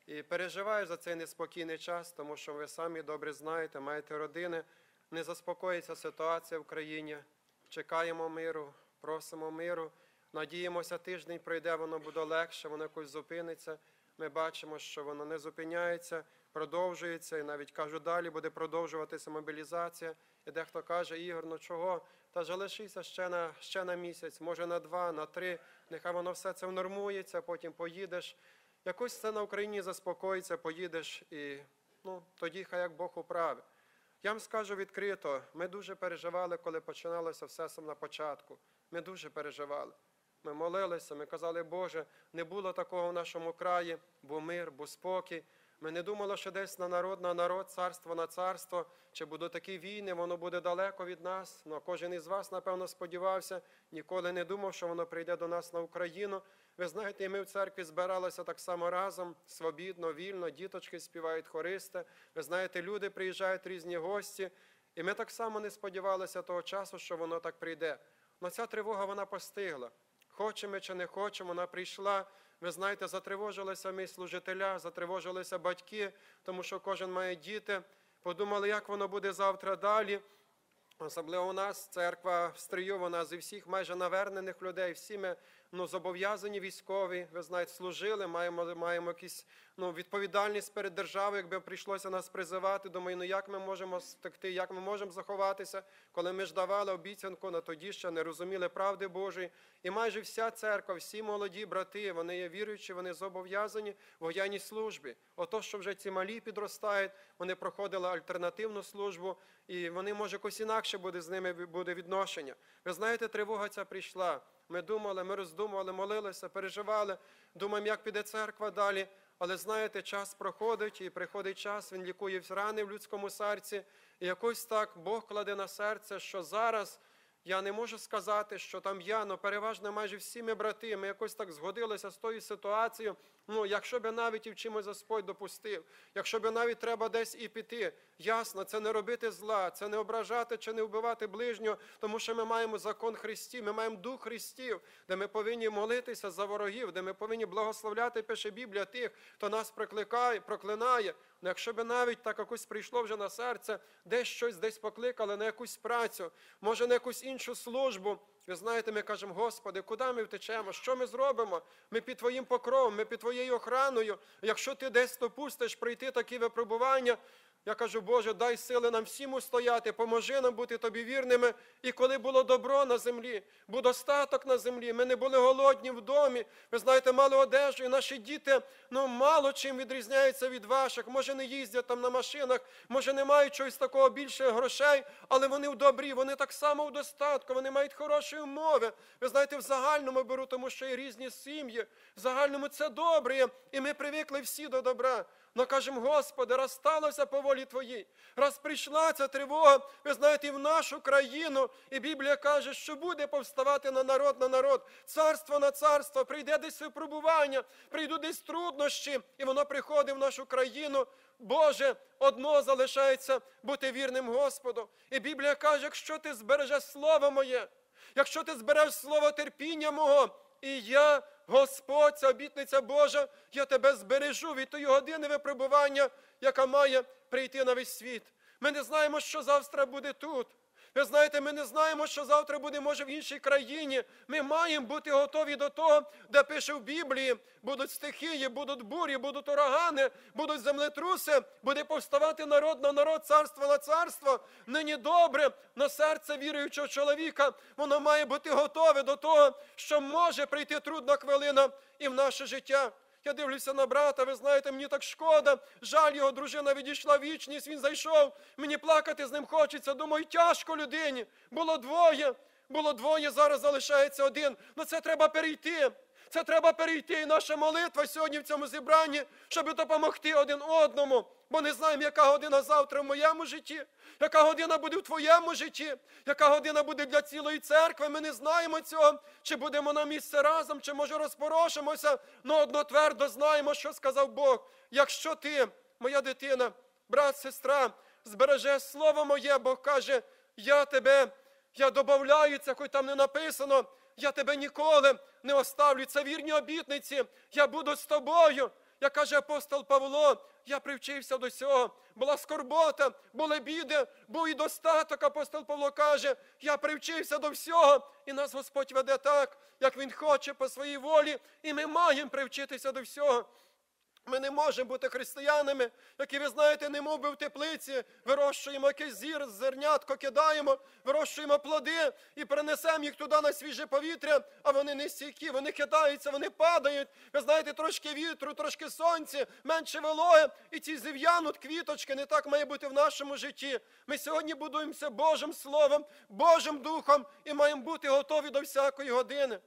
І переживаю за цей неспокійний час, тому що ви самі добре знаєте, маєте родини, не заспокоїться ситуація в країні. Чекаємо миру, просимо миру, надіємося, тиждень пройде, воно буде легше, воно якось зупиниться. Ми бачимо, що воно не зупиняється, продовжується, і навіть, кажу, далі буде продовжуватися мобілізація. І дехто каже, Ігор, ну чого? Та ж лишися ще на, ще на місяць, може на два, на три, нехай воно все це внормується, потім поїдеш. Якось це на Україні заспокоїться, поїдеш, і ну, тоді хай як Бог управи. Я вам скажу відкрито, ми дуже переживали, коли починалося все саме на початку. Ми дуже переживали. Ми молилися, ми казали, Боже, не було такого в нашому краї, бо мир, бо спокій. Ми не думали, що десь на народ, на народ, царство на царство, чи будуть такі війни, воно буде далеко від нас. Но кожен із вас, напевно, сподівався, ніколи не думав, що воно прийде до нас на Україну. Ви знаєте, і ми в церкві збиралися так само разом, свобідно, вільно, діточки співають хористи. Ви знаєте, люди приїжджають, різні гості. І ми так само не сподівалися того часу, що воно так прийде. Но ця тривога, вона постигла. Хочемо чи не хочемо, вона прийшла. Ви знаєте, затривожилися ми служителя, затривожилися батьки, тому що кожен має діти. Подумали, як воно буде завтра далі. Особливо у нас церква в стрію, вона зі всіх майже навернених людей. Всі ми ну, зобов'язані військові, ви знаєте, служили, маємо, маємо якісь ну, відповідальність перед державою, якби прийшлося нас призивати. Думаю, ну як ми можемо втекти, як ми можемо заховатися, коли ми ж давали обіцянку, на тоді ще не розуміли правди Божої. І майже вся церква, всі молоді брати, вони є віруючі, вони зобов'язані в воєнній службі. Ото, що вже ці малі підростають, вони проходили альтернативну службу, і вони, може, якось інакше буде з ними буде відношення. Ви знаєте, тривога ця прийшла. Ми думали, ми роздумували, молилися, переживали, думаємо, як піде церква далі. Але, знаєте, час проходить, і приходить час, він лікує рани в людському серці. І якось так Бог кладе на серце, що зараз, я не можу сказати, що там я, але переважно майже всі ми брати, ми якось так згодилися з тою ситуацією. Ну, якщо б навіть і в чимось Господь допустив, якщо б навіть треба десь і піти, ясно, це не робити зла, це не ображати чи не вбивати ближнього, тому що ми маємо закон Христів, ми маємо дух Христів, де ми повинні молитися за ворогів, де ми повинні благословляти, пише Біблія, тих, хто нас прокликає, проклинає. Ну, якщо б навіть так якось прийшло вже на серце, десь щось десь покликали на якусь працю, може на якусь іншу службу. Ви знаєте, ми кажемо, Господи, куди ми втечемо, що ми зробимо? Ми під Твоїм покровом, ми під Твоєю охраною. Якщо Ти десь допустиш прийти такі випробування, Я кажу, Боже, дай сили нам всім устояти, поможи нам бути Тобі вірними. І коли було добро на землі, був достаток на землі, ми не були голодні в домі, ви знаєте, мали одежу, і наші діти, ну, мало чим відрізняються від ваших, може не їздять там на машинах, може не мають чогось такого більше грошей, але вони в добрі, вони так само в достатку, вони мають хороші умови. Ви знаєте, в загальному беру, тому що і різні сім'ї, в загальному це добре, і ми привикли всі до добра. Но кажемо, Господи, раз сталося по волі Твоїй, раз прийшла ця тривога, ви знаєте, і в нашу країну, і Біблія каже, що буде повставати на народ, на народ, царство на царство, прийде десь випробування, прийдуть десь труднощі, і воно приходить в нашу країну. Боже, одно залишається бути вірним Господу. І Біблія каже, якщо ти збережеш слово моє, якщо ти збережеш слово терпіння мого, і я, Господь, ця обітниця Божа, я тебе збережу від тої години випробування, яка має прийти на весь світ. Ми не знаємо, що завтра буде тут. Ви знаєте, ми не знаємо, що завтра буде, може, в іншій країні. Ми маємо бути готові до того, де пише в Біблії, будуть стихії, будуть бурі, будуть урагани, будуть землетруси, буде повставати народ на народ, царство на царство. Нині добре, на серце віруючого чоловіка, воно має бути готове до того, що може прийти трудна хвилина і в наше життя. Я дивлюся на брата, ви знаєте, мені так шкода, жаль, його дружина відійшла в вічність, він зайшов, мені плакати з ним хочеться, думаю, тяжко людині, було двоє, було двоє, зараз залишається один, але це треба перейти. Це треба перейти, і наша молитва сьогодні в цьому зібранні, щоб допомогти один одному, бо не знаємо, яка година завтра в моєму житті, яка година буде в твоєму житті, яка година буде для цілої церкви, ми не знаємо цього, чи будемо на місці разом, чи може розпорошимося, але одно твердо знаємо, що сказав Бог. Якщо ти, моя дитина, брат, сестра, збережеш слово моє, Бог каже, я тебе, я додаю, це хоч там не написано, я тебе ніколи не оставлю, це вірні обітниці, я буду з тобою. Як каже апостол Павло, я привчився до цього, була скорбота, були біди, був і достаток, апостол Павло каже, я привчився до всього, і нас Господь веде так, як Він хоче по своїй волі, і ми маємо привчитися до всього. Ми не можемо бути християнами, які, ви знаєте, не мов би в теплиці, вирощуємо якийсь зір, зернятко кидаємо, вирощуємо плоди і перенесемо їх туди на свіже повітря, а вони не стійкі, вони кидаються, вони падають, ви знаєте, трошки вітру, трошки сонця, менше вологи, і ці зів'януть квіточки, не так має бути в нашому житті. Ми сьогодні будуємося Божим Словом, Божим Духом і маємо бути готові до всякої години.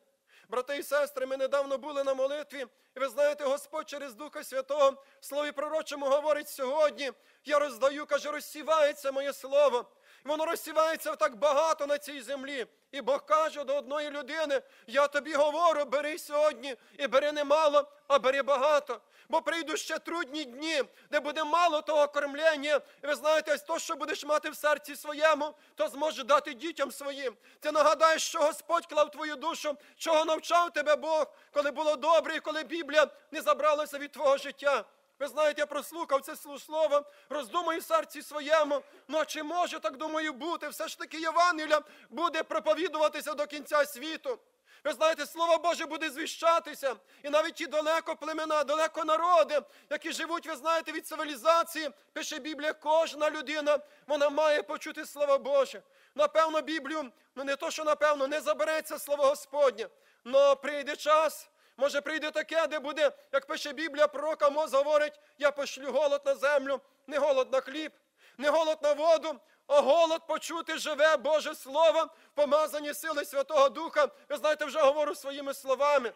Брати і сестри, ми недавно були на молитві, і ви знаєте, Господь через Духа Святого в Слові Пророчому говорить сьогодні, я роздаю, каже, розсівається моє Слово. І воно розсівається так багато на цій землі. І Бог каже до одної людини, я тобі говорю, бери сьогодні, і бери не мало, а бери багато. Бо прийдуть ще трудні дні, де буде мало того кормлення. І ви знаєте, ось то, що будеш мати в серці своєму, то зможеш дати дітям своїм. Ти нагадаєш, що Господь клав твою душу, чого навчав тебе Бог, коли було добре і коли Біблія не забралася від твого життя. Ви знаєте, я прослухав це слово, роздумую в серці своєму, ну а чи може, так думаю, бути? Все ж таки Євангелія буде проповідуватися до кінця світу. Ви знаєте, Слово Боже буде звіщатися, і навіть ті далеко племена, далеко народи, які живуть, ви знаєте, від цивілізації, пише Біблія, кожна людина, вона має почути Слово Боже. Напевно, Біблію, ну не то, що напевно, не забереться Слово Господнє, але прийде час, може прийде таке, де буде, як пише Біблія, пророк Амос говорить, я пошлю голод на землю, не голод на хліб, не голод на воду, а голод почути живе Боже Слово, помазані сили Святого Духа. Ви знаєте, вже говорю своїми словами.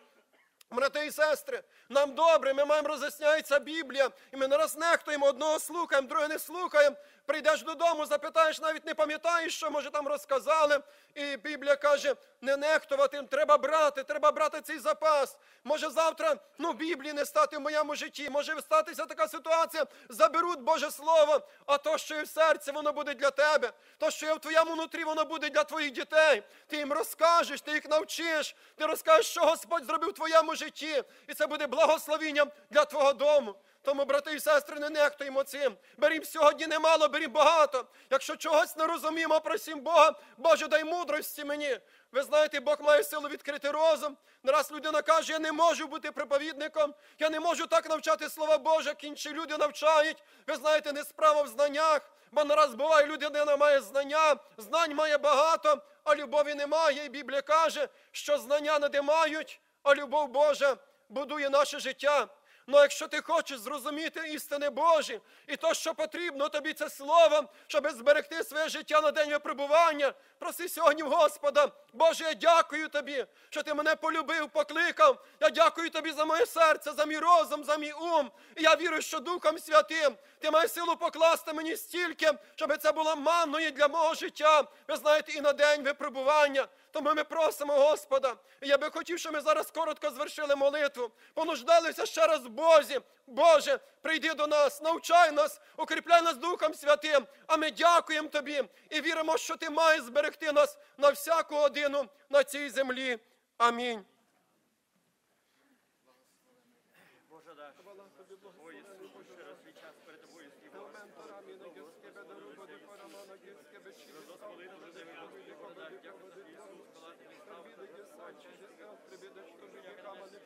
Брати і сестри, нам добре, ми маємо, роз'ясняється Біблія, і ми не раз нехтуємо, одного слухаємо, другого не слухаємо. Прийдеш додому, запитаєш, навіть не пам'ятаєш, що, може, там розказали. І Біблія каже, не нехтувати, треба брати, треба брати цей запас. Може завтра, ну, Біблії не стати в моєму житті, може статися така ситуація, заберуть Боже Слово, а то, що є в серці, воно буде для тебе. То, що є в твоєму нутрі, воно буде для твоїх дітей. Ти їм розкажеш, ти їх навчиш, ти розкажеш, що Господь зробив в твоєму житті. житті. І це буде благословінням для твого дому. Тому, брати і сестри, не нехтуємо цим. Берім сьогодні немало, берім багато. Якщо чогось не розуміємо, просім Бога, Боже, дай мудрості мені. Ви знаєте, Бог має силу відкрити розум. Нараз людина каже, я не можу бути проповідником, я не можу так навчати слова Боже, як інші люди навчають. Ви знаєте, не справа в знаннях, бо нараз буває, людина має знання, знань має багато, а любові немає. І Біблія каже, що знання не мають, а любов Божа будує наше життя. Но якщо ти хочеш зрозуміти істини Божі, і то, що потрібно тобі, це слово, щоб зберегти своє життя на день випробування, проси сьогодні в Господа, Боже, я дякую тобі, що ти мене полюбив, покликав, я дякую тобі за моє серце, за мій розум, за мій ум, і я вірю, що Духом Святим ти маєш силу покласти мені стільки, щоб це було манною для мого життя, ви знаєте, і на день випробування. Тому ми просимо Господа, і я би хотів, щоб ми зараз коротко звершили молитву, понуждалися ще раз в Бозі. Боже, прийди до нас, навчай нас, укріпляй нас Духом Святим, а ми дякуємо Тобі і віримо, що Ти маєш зберегти нас на всяку годину на цій землі. Амінь.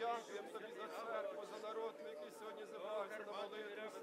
Дякуємо тобі за церкву, за народ, який сьогодні зібрався на молитву.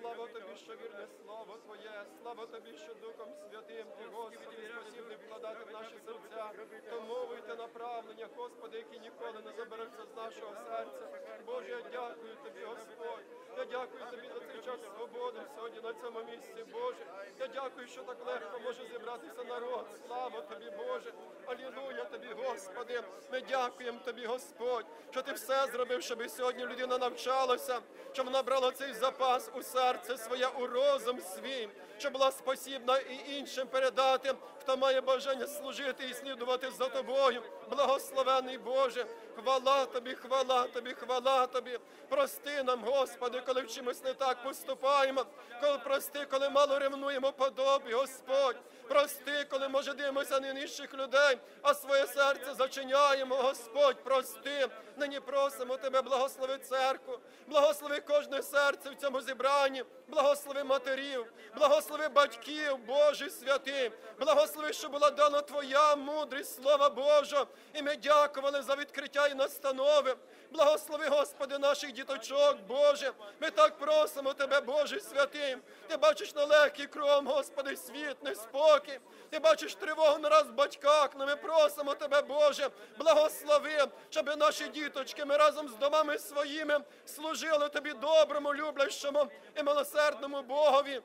Слава тобі, Боже, слава тобі, що вірне слово твоє, слава тобі, що Духом Святим ти, Господи, спосібний вкладати в наші серця. Домовуйте направлення, Господи, які ніколи не забереться з нашого серця. Боже, я дякую тобі, Господь. Я дякую тобі за цей час свободи сьогодні на цьому місці, Боже. Я дякую, що так легко може зібратися народ. Слава тобі, Боже. Алілуя тобі, Господи. Ми дякуємо тобі, Господь, що ти все зробив, щоб сьогодні людина навчалася, щоб вона брала цей запас у серце своє, у розум свій, щоб була спосібна і іншим передати, хто має бажання служити і слідувати за тобою. Благословений Боже, хвала тобі, хвала тобі, хвала тобі. Прости нам, Господи, коли в чимось не так поступаємо. Коли прости, коли мало ревнуємо подобі, Господь. Прости, коли, може, дивимося на інших людей, а своє серце зачиняємо. Господь, прости. Нині просимо тебе, благослови церкву, благослови кожне серце в цьому зібранні, благослови матерів, благослови батьків, Боже святий. Благослови, що була дана твоя мудрість, слава Божа. І ми дякували за відкриття і настанови. Благослови, Господи, наших діточок, Боже. Ми так просимо тебе, Боже святий. Ти бачиш нелегкий кром, Господи, світ, неспокій. Ти бачиш тривогу нараз в батьках. Но ми просимо тебе, Боже, благослови, щоб наші діточки, ми разом з домами своїми служили тобі доброму, люблячому і милосердному Богові.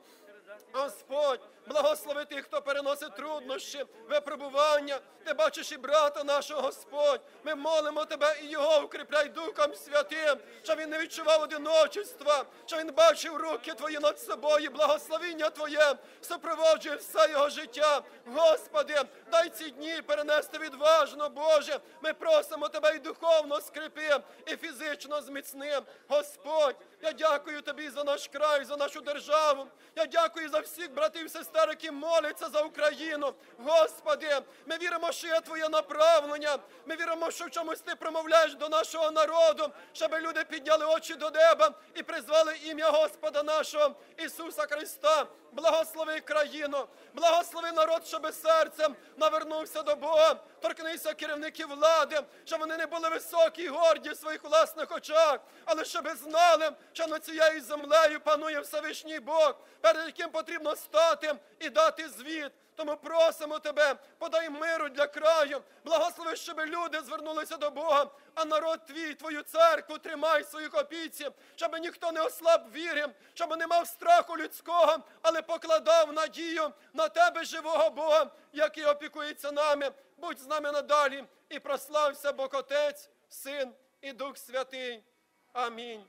Господь, благослови тих, хто переносить труднощі, випробування. Ти бачиш і брата нашого, Господь. Ми молимо тебе і його укріпляй Духом Святим, щоб він не відчував одиночества, щоб він бачив руки твої над собою, благословіння твоє супроводжує все його життя. Господи, дай ці дні перенести відважно, Боже. Ми просимо тебе і духовно скріпи, і фізично зміцни. Господь, я дякую тобі за наш край, за нашу державу. Я дякую за всіх братів і сестер, які моляться за Україну. Господи, ми віримо, що є твоє направлення. Ми віримо, що в чомусь ти промовляєш до нашого народу, щоб люди підняли очі до неба і призвали ім'я Господа нашого Ісуса Христа. Благослови країну, благослови народ, щоб серцем навернувся до Бога. Торкнися керівників влади, щоб вони не були високі і горді в своїх власних очах, але щоб знали, що над цією землею панує Всевишній Бог, перед яким потрібно стати і дати звіт. Тому просимо тебе, подай миру для краю, благослови, щоб люди звернулися до Бога, а народ твій, твою церкву тримай в своїх опіці, щоб ніхто не ослаб віри, щоб не мав страху людського, але покладав надію на тебе, живого Бога, який опікується нами. Будь з нами надалі і прослався Бог Отець, Син і Дух Святий. Амінь.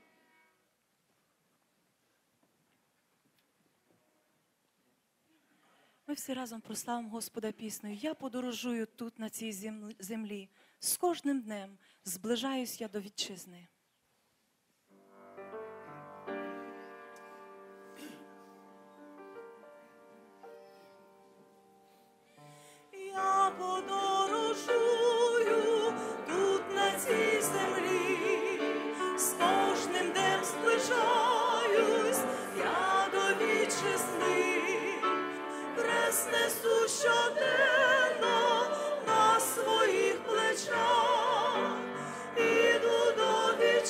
Ми всі разом прославимо Господа піснею. Я подорожую тут, на цій землі. З кожним днем зближаюсь я до вітчизни. Я подорожую тут, на цій землі. З кожним днем зближаюсь я до вітчизни. Несу щоденно на своїх плечах, іду до вічності.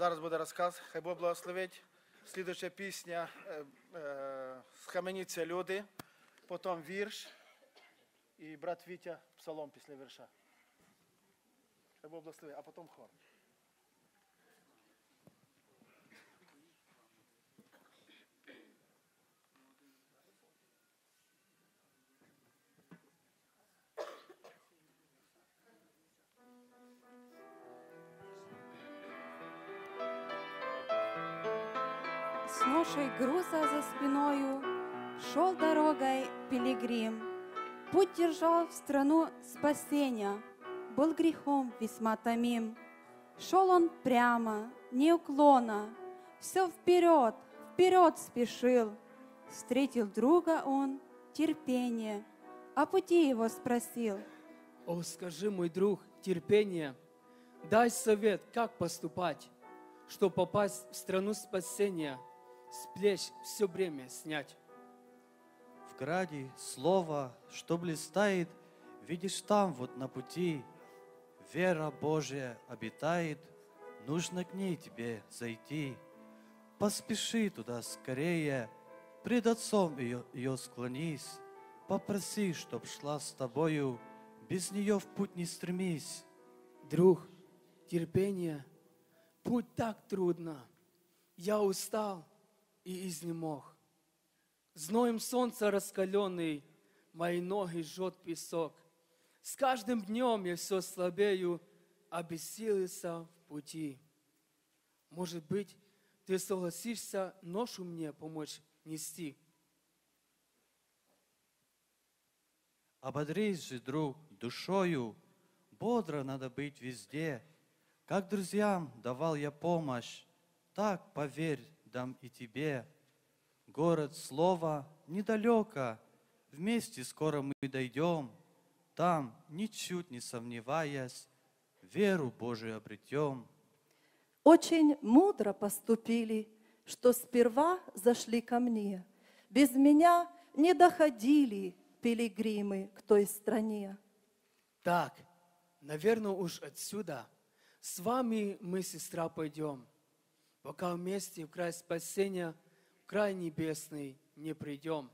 Зараз буде розказ. Хай Бог благословить. Слідуюча пісня «Схаменіться люди», потім вірш і брат Вітя псалом після вірша. Хай Бог благословить, а потім хор. С ношей груза за спиною шел дорогой пилигрим. Путь держал в страну спасения, был грехом весьма томим. Шел он прямо, неуклонно, все вперед, вперед спешил. Встретил друга он терпение, о пути его спросил. О, скажи, мой друг, терпение, дай совет, как поступать, чтоб попасть в страну спасения, с плеч все бремя снять. Вкради слово, что блистает, видишь там вот на пути, вера Божья обитает, нужно к ней тебе зайти. Поспеши туда скорее, пред Отцом ее, ее склонись, попроси, чтоб шла с тобою, без нее в путь не стремись. Друг, терпение, путь так трудно, я устал и изнемог. Зноем солнца раскаленный, мои ноги жжет песок. С каждым днем я все слабею, обессилился в пути. Может быть, ты согласишься ношу мне помочь нести? Ободрись же, друг, душою, бодро надо быть везде. Как друзьям давал я помощь, так, поверь, дам и тебе. Город слова недалеко, вместе скоро мы дойдем. Там, ничуть не сомневаясь, веру Божию обретем. Очень мудро поступили, что сперва зашли ко мне. Без меня не доходили пилигримы к той стране. Так, наверное, уж отсюда с вами мы, сестра, пойдем, пока вместе в край спасения, в край небесный не придем.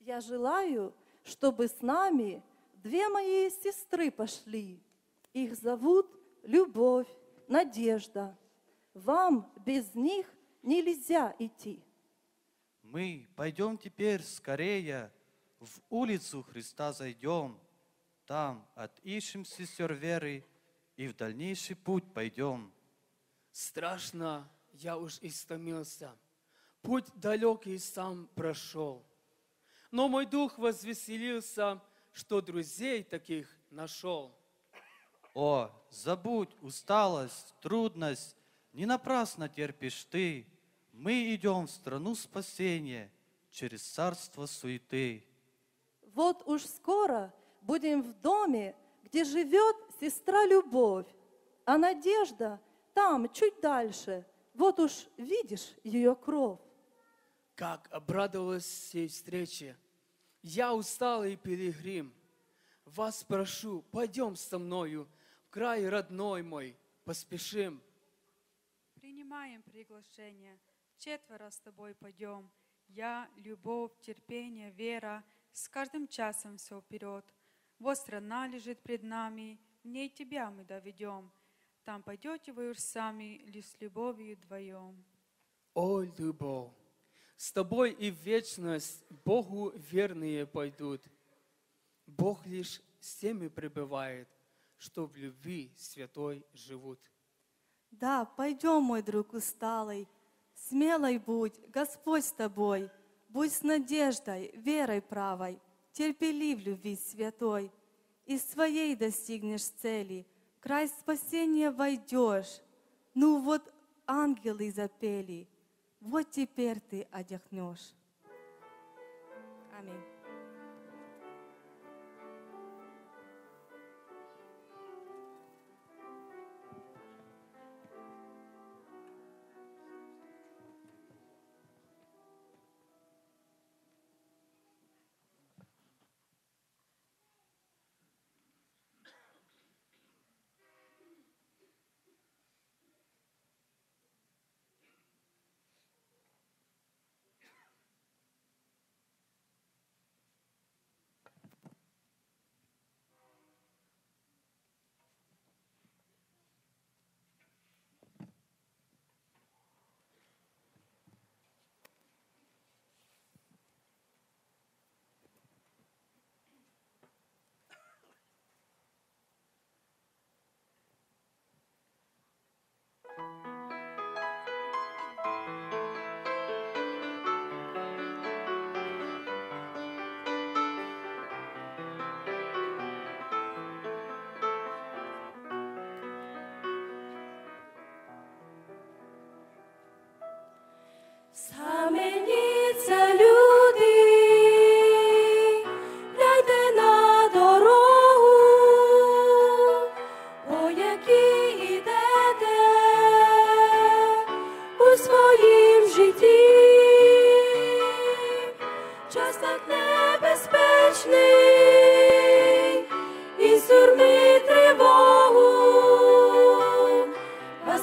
Я желаю, чтобы с нами две мои сестры пошли. Их зовут Любовь, Надежда. Вам без них нельзя идти. Мы пойдем теперь скорее, в улицу Христа зайдем. Там отыщем сестер веры и в дальнейший путь пойдем. Страшно, я уж истомился, путь далекий сам прошел. Но мой дух возвеселился, что друзей таких нашел. О, забудь усталость, трудность, не напрасно терпишь ты. Мы идем в страну спасения через царство суеты. Вот уж скоро будем в доме, где живет сестра Любовь, а Надежда там, чуть дальше, вот уж видишь ее кров. Как обрадовалась всей встрече, я усталый пилигрим. Вас прошу, пойдем со мною, в край родной мой, поспешим. Принимаем приглашение, четверо с тобой пойдем. Я, Любовь, терпение, вера, с каждым часом все вперед. Вот страна лежит пред нами, в ней тебя мы доведем. Там пойдете вы уж сами, лишь с любовью вдвоем. О, Любовь, с тобой и в вечность Богу верные пойдут. Бог лишь с теми пребывает, что в любви святой живут. Да, пойдем, мой друг усталый, смелой будь, Господь с тобой. Будь с надеждой, верой правой, терпелив любви святой. И своей достигнешь цели, край спасения войдешь. Ну вот ангелы запели, вот теперь ты одохнешь. Аминь.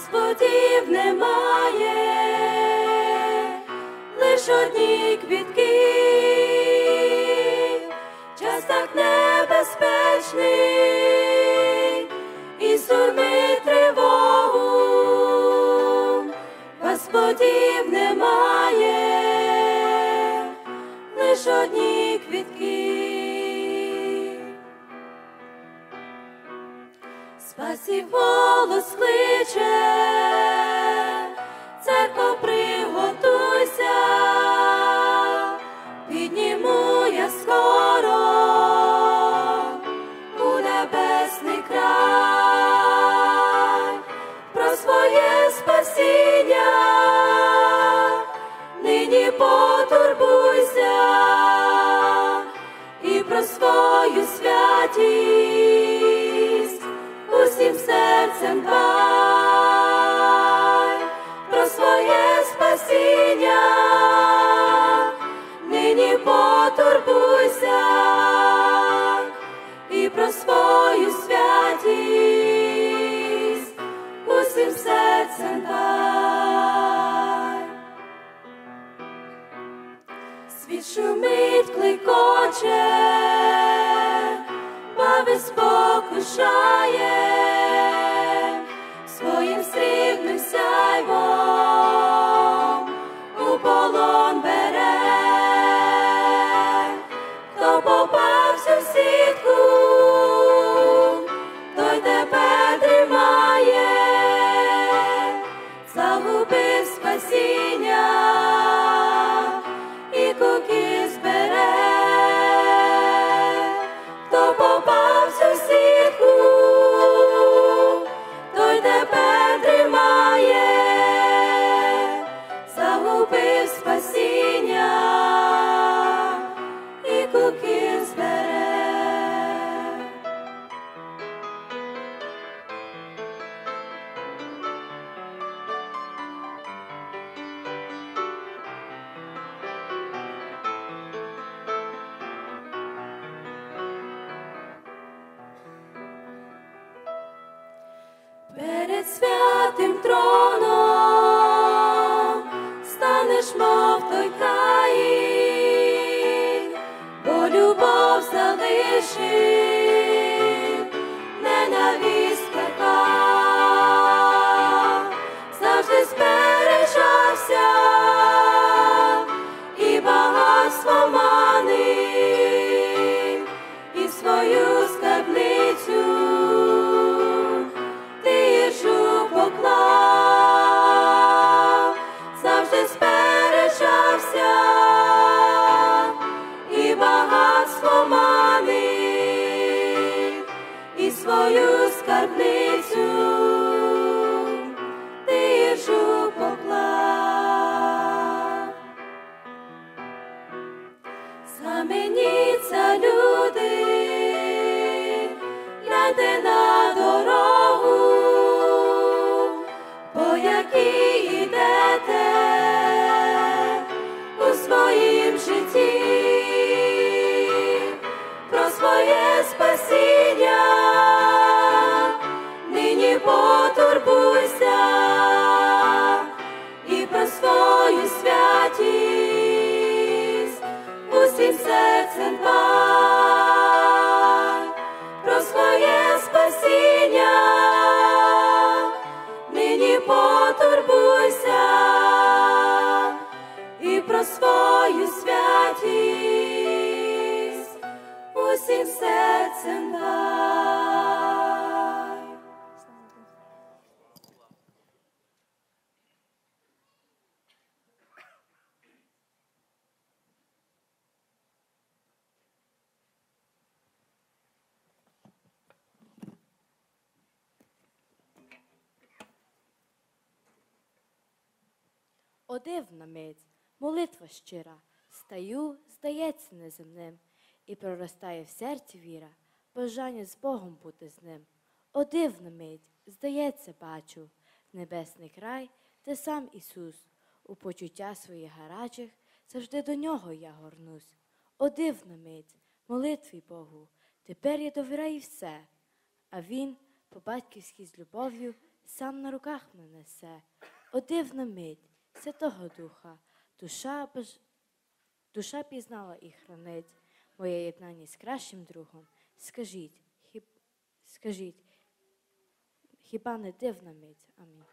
господів немає, лиш одні квітки. Час так небезпечний і сурми тривогу, господів немає, лиш одні квітки. Спасів голос кличе, церква, приготуйся, підніму я скоро у небесний край. Про своє спасіння нині потурбуйся і про свою святість усім серцем дбай. Про своє спасіння нині потурбуйся і про свою святість усім серцем дбай. Світ шумить, кликоче, бави спокушає своїм срібним сяйвом, у полон бере. Хто попався в сітку, той тепер дрімає, загубив спасіння і куки збере. Хто попався в сітку, тепер тримає, загубив спасіння і куки збере. Перед святим троном станеш, мов той Каїн, бо любов залишив, ненависть така. Завжди сперечався і багатство манив, і в свою скарбницю поклав. Завжди сперечався і багатство манив, і свою скарбницю тижу поклав. Схаменіться, люди, гляньте на дорогу, які йдете у своїм житті. Про своє спасіння нині потурбуйся і про свою святість усім серцем дбай. Про своє спасіння потурбуйся і про свою святість усім серцем дай. О, дивна мить, молитва щира, стаю, здається неземним, і проростає в серці віра, бажання з Богом бути з ним. О, дивна мить, здається, бачу небесний край, де сам Ісус, у почуття своїх гарячих, завжди до нього я горнусь. О, дивна мить, молитві Богу, тепер я довіряю все, а він, по-батьківськи з любов'ю, сам на руках мене несе, о дивна мить Святого Духа, душа, беж... душа пізнала і хранить моє єднання з кращим другом. Скажіть, хіб... скажіть, хіба не дивна мить? Амінь.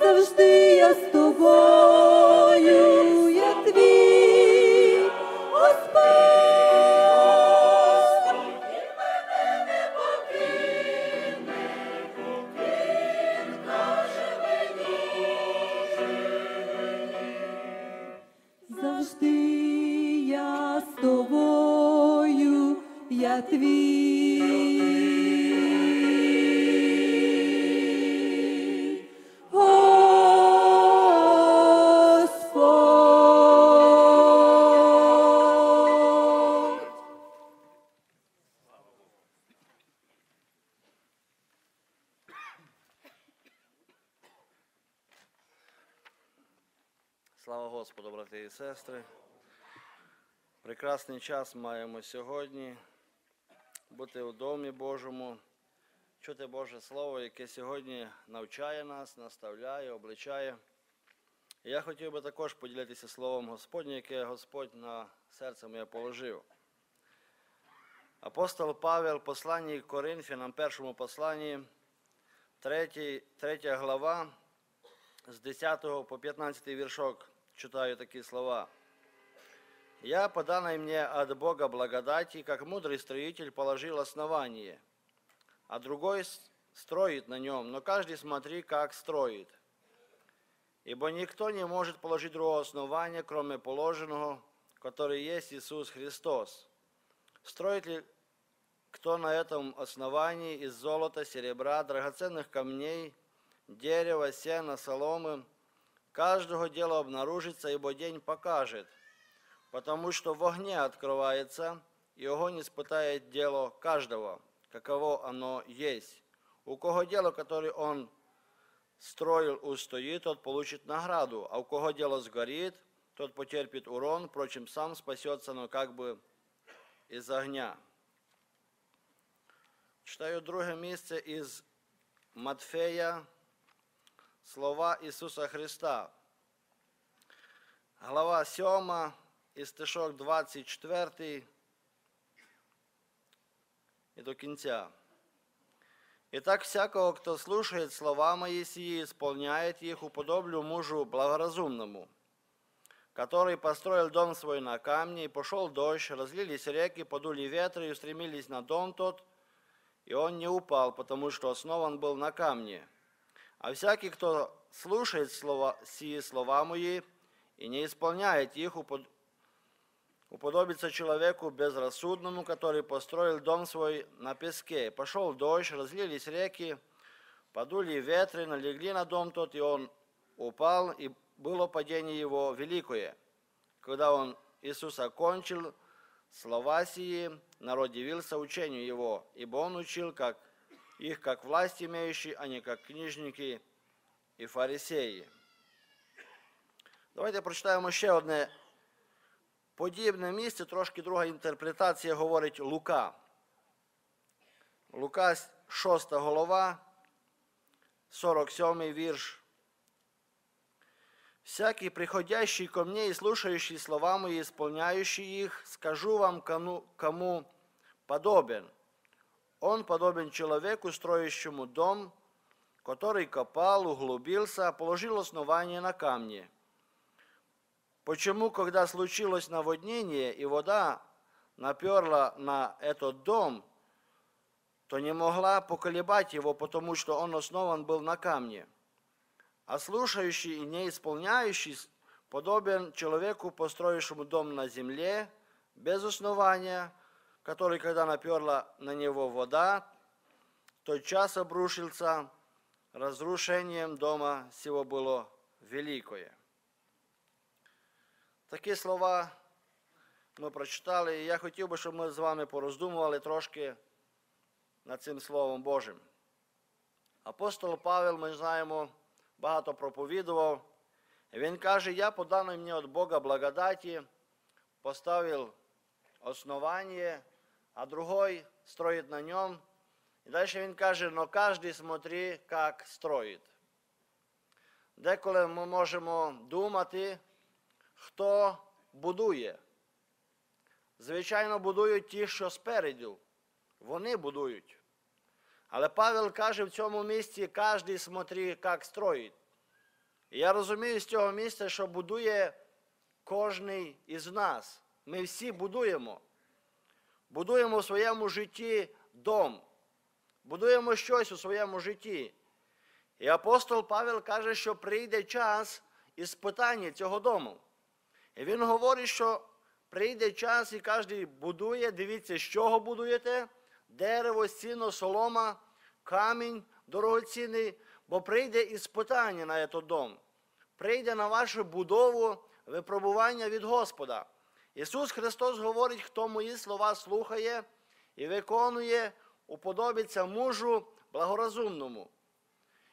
Завжди я з тобою, я твій. Слава Господу, брати і сестри! Прекрасний час маємо сьогодні бути у Домі Божому, чути Боже Слово, яке сьогодні навчає нас, наставляє, обличає. І я хотів би також поділитися Словом Господнім, яке Господь на серце моє положив. Апостол Павел в посланні Коринфянам, першому посланні, третя глава, з десятого по пятнадцатый вершок читаю такие слова. «Я, по данной мне от Бога благодати, как мудрый строитель, положил основание, а другой строит на нем, но каждый смотри, как строит. Ибо никто не может положить другого основания, кроме положенного, который есть Иисус Христос. Строит ли кто на этом основании из золота, серебра, драгоценных камней, дерево, сено, соломы, каждого дела обнаружится, ибо день покажет, потому что в огне открывается, и огонь испытает дело каждого, каково оно есть. У кого дело, которое он строил, устоит, тот получит награду, а у кого дело сгорит, тот потерпит урон, впрочем, сам спасется, но как бы из огня». Читаю друге місце із Матфея, слова Ісуса Христа. Глава сьома, і стишок двадцять четвертий, і до кінця. «Итак, всякого, кто слушает слова мои сии, исполняет их, уподоблю мужу благоразумному, который построил дом свой на камне, и пошел дождь, разлились реки, подули ветры, и устремились на дом тот, и он не упал, потому что основан был на камне. А всякий, кто слушает слова, сии слова мои и не исполняет их, уподобится человеку безрассудному, который построил дом свой на песке. Пошел дождь, разлились реки, подули ветры, налегли на дом тот, и он упал, и было падение его великое. Когда он, Иисус, окончил слова сии, народ дивился учению его, ибо он учил, как их как власть имеющие, а не как книжники и фарисеи». Давайте прочитаємо ще одне подібне місце, трошки друга інтерпретація говорить Лука. Лука, шоста глава, сорок сьомий вірш. «Всякий, приходящий ко мне и слушающий слова мои, исполняющий их, скажу вам, кому подобен. Он подобен человеку, строящему дом, который копал, углубился, положил основание на камне. Почему, когда случилось наводнение, и вода наперла на этот дом, то не могла поколебать его, потому что он основан был на камне. А слушающий и не исполняющий подобен человеку, построившему дом на земле, без основания, который, когда наперла на него вода, тотчас обрушился, разрушением дома сего было великое». Такі слова ми прочитали, і я хотів би, щоб ми з вами пороздумували трошки над цим Словом Божим. Апостол Павел, ми знаємо, багато проповідував. Він каже, я по даній мені від Бога благодаті поставив основання, а другой строит на нем. І далі він каже, но кожен смотри, як строїть. Деколи ми можемо думати, хто будує. Звичайно, будують ті, що спереду. Вони будують. Але Павел каже в цьому місці, кожен смотри, як строїть. І я розумію з цього місця, що будує кожен із нас. Ми всі будуємо. Будуємо в своєму житті дом. Будуємо щось у своєму житті. І апостол Павел каже, що прийде час іспитання цього дому. І він говорить, що прийде час і кожен будує. Дивіться, з чого будуєте. Дерево, сіно, солома, камінь дорогоцінний. Бо прийде іспитання на цей дом. Прийде на вашу будову випробування від Господа. Ісус Христос говорить, хто мої слова слухає і виконує, уподобиться мужу благоразумному.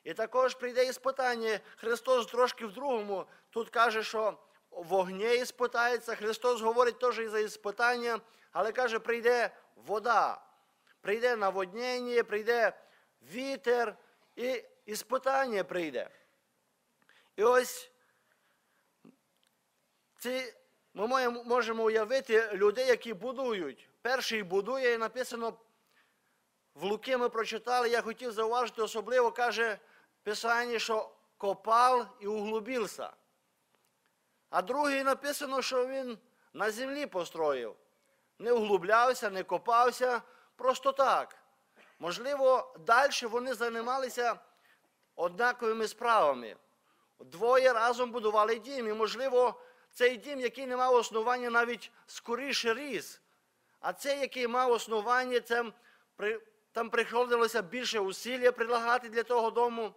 І також прийде іспитання. Христос трошки в другому. Тут каже, що вогні іспитається. Христос говорить теж і за іспитання, але каже, прийде вода, прийде наводнення, прийде вітер і іспитання прийде. І ось ці, ми можемо уявити людей, які будують. Перший будує, і написано, в Луки ми прочитали, я хотів зауважити особливо, каже Писання, що копав і углубився. А другий написано, що він на землі построїв. Не углублявся, не копався, просто так. Можливо, далі вони займалися однаковими справами. Двоє разом будували дім, і, можливо, цей дім, який не мав основання, навіть скоріше ріс. А цей, який мав основання, це там приходилося більше усилля прилагати для того дому.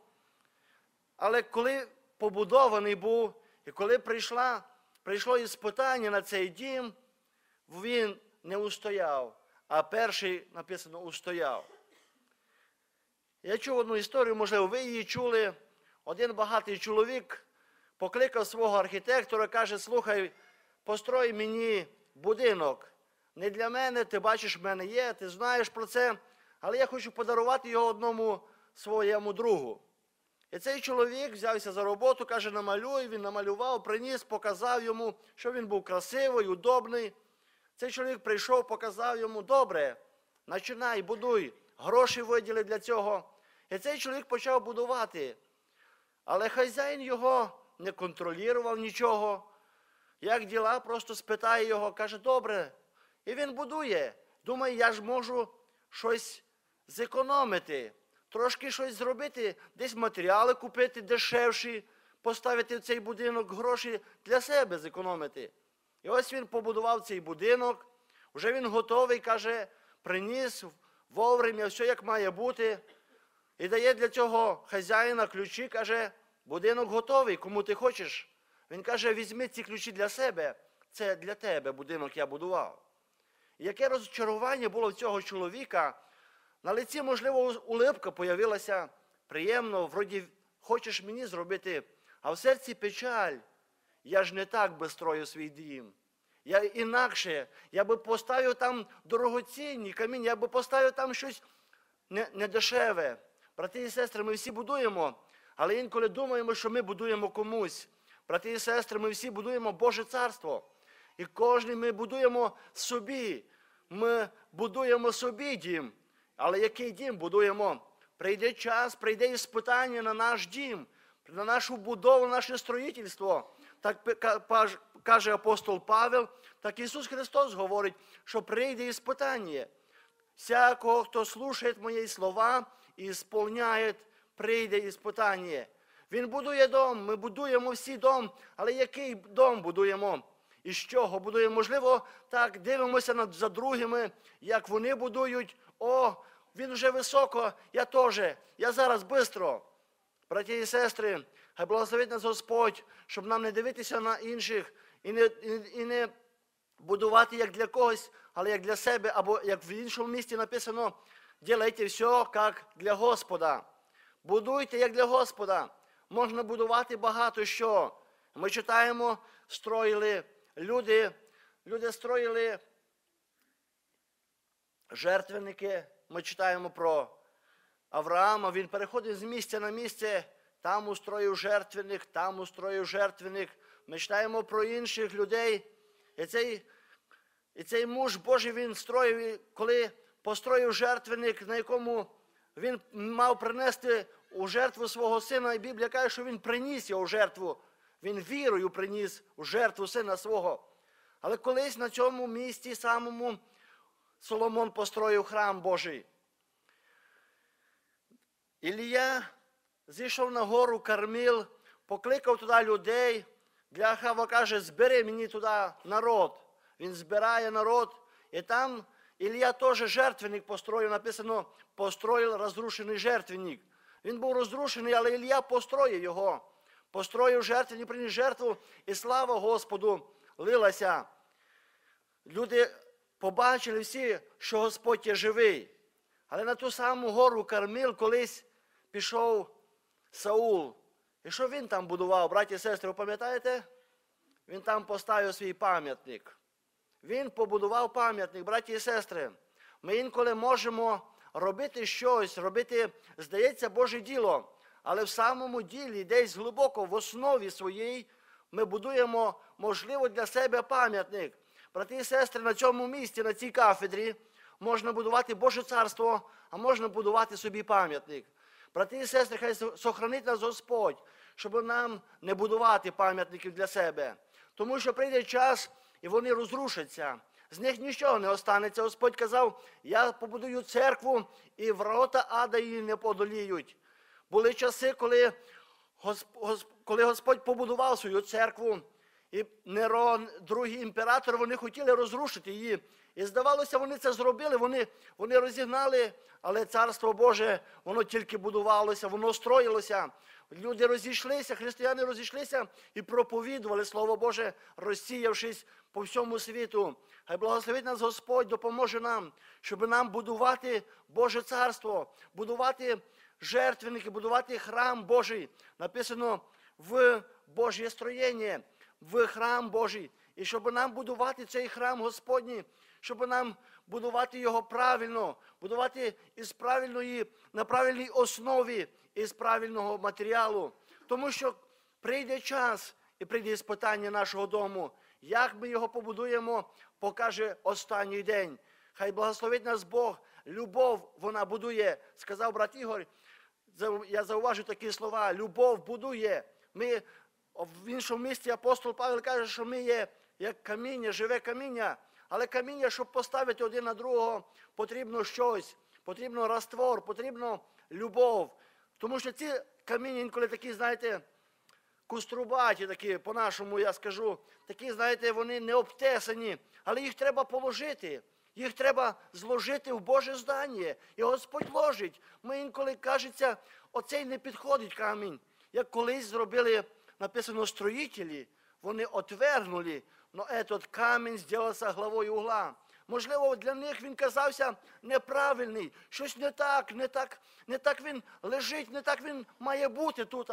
Але коли побудований був, і коли прийшла, прийшло іспитання на цей дім, він не устояв, а перший, написано, устояв. Я чув одну історію, можливо, ви її чули. Один багатий чоловік покликав свого архітектора, каже, слухай, построй мені будинок. Не для мене, ти бачиш, в мене є, ти знаєш про це, але я хочу подарувати його одному своєму другу. І цей чоловік взявся за роботу, каже, намалюй, він намалював, приніс, показав йому, що він був красивий, удобний. Цей чоловік прийшов, показав йому, добре, починай, будуй, гроші виділи для цього. І цей чоловік почав будувати. Але хазяїн його не контролював нічого. Як діла, просто спитає його, каже, добре. І він будує. Думає, я ж можу щось зекономити, трошки щось зробити, десь матеріали купити дешевші, поставити в цей будинок, гроші для себе зекономити. І ось він побудував цей будинок, вже він готовий, каже, приніс вовремя, все як має бути. І дає для цього хазяїна ключі, каже, будинок готовий, кому ти хочеш. Він каже, візьми ці ключі для себе, це для тебе будинок я будував. І яке розчарування було в цього чоловіка. На лиці, можливо, улипка появилася приємно, вроді, хочеш мені зробити, а в серці печаль. Я ж не так би строїв свій дім. Я інакше, я би поставив там дорогоцінні камінь, я би поставив там щось недешеве. Брати і сестри, ми всі будуємо, але інколи думаємо, що ми будуємо комусь. Брати і сестри, ми всі будуємо Боже Царство. І кожен ми будуємо собі. Ми будуємо собі дім. Але який дім будуємо? Прийде час, прийде іспитання на наш дім, на нашу будову, на наше строїтельство. Так каже апостол Павел, так Ісус Христос говорить, що прийде іспитання. Всякого, хто слухає мої слова і сповняє, прийде іспитання. Він будує дом, ми будуємо всі дом, але який дом будуємо? І з чого будуємо? Можливо, так дивимося за другими, як вони будують. О, він вже високо, я теж, я зараз швидко. Браті і сестри, хай благословить нас Господь, щоб нам не дивитися на інших і не, і, і не будувати як для когось, але як для себе, або як в іншому місті написано, ділайте все, як для Господа. Будуйте, як для Господа. Можна будувати багато що. Ми читаємо, строїли люди, люди строїли жертвенники. Ми читаємо про Авраама, він переходив з місця на місце, там устроїв жертвенник, там устроїв жертвенник. Ми читаємо про інших людей. І цей, і цей муж Божий, він строїв, коли построїв жертвенник, на якому він мав принести у жертву свого сина, і Біблія каже, що він приніс його в жертву. Він вірою приніс у жертву сина свого. Але колись на цьому місці самому Соломон построїв храм Божий. Ілія зійшов на гору Карміл, покликав туди людей. Для Ахава каже, збери мені туди народ. Він збирає народ. І там Ілія теж жертвенник построїв. Написано, построїв розрушений жертвенник. Він був розрушений, але Ілія построїв його. Построїв жертвенник, приніс жертву, і слава Господу лилася. Люди побачили всі, що Господь є живий. Але на ту саму гору Карміл колись пішов Саул. І що він там будував, браті і сестри, ви пам'ятаєте? Він там поставив свій пам'ятник. Він побудував пам'ятник, браті і сестри. Ми інколи можемо робити щось, робити, здається, Боже діло, але в самому ділі, десь глибоко, в основі своїй, ми будуємо, можливо, для себе пам'ятник. Брати і сестри, на цьому місці, на цій кафедрі, можна будувати Боже царство, а можна будувати собі пам'ятник. Брати і сестри, хай сохранить нас Господь, щоб нам не будувати пам'ятників для себе. Тому що прийде час, і вони розрушаться. З них нічого не останеться. Господь казав, я побудую церкву, і ворота ада її не подоліють. Були часи, коли Господь побудував свою церкву, і Неро, другий імператор, вони хотіли розрушити її. І здавалося, вони це зробили, вони, вони розігнали, але Царство Боже, воно тільки будувалося, воно строїлося. Люди розійшлися, християни розійшлися і проповідували Слово Боже, розсіявшись по всьому світу. Хай благословить нас Господь, допоможе нам, щоб нам будувати Боже Царство, будувати жертвенники, будувати храм Божий. Написано в Божє строєння, в храм Божий. І щоб нам будувати цей храм Господній, щоб нам будувати його правильно, будувати із правильної, на правильній основі, із правильного матеріалу. Тому що прийде час і прийде іспитання нашого дому. Як ми його побудуємо, покаже останній день. Хай благословить нас Бог, любов вона будує. Сказав брат Ігор, я зауважу такі слова, любов будує. Ми, в іншому місці апостол Павло каже, що ми є як каміння, живе каміння. Але каміння, щоб поставити один на другого, потрібно щось, потрібно раствор, потрібно любов. Тому що ці каміння інколи такі, знаєте, куструбаті такі, по-нашому я скажу, такі, знаєте, вони не обтесані, але їх треба положити, їх треба зложити в Боже здання, і Господь ложить. Ми інколи, кажеться, оцей не підходить камінь, як колись зробили, написано, строїтелі, вони отвергнули, но этот камінь зробився главою угла. Можливо, для них він казався неправильний, щось не так, не так, не так він лежить, не так він має бути тут.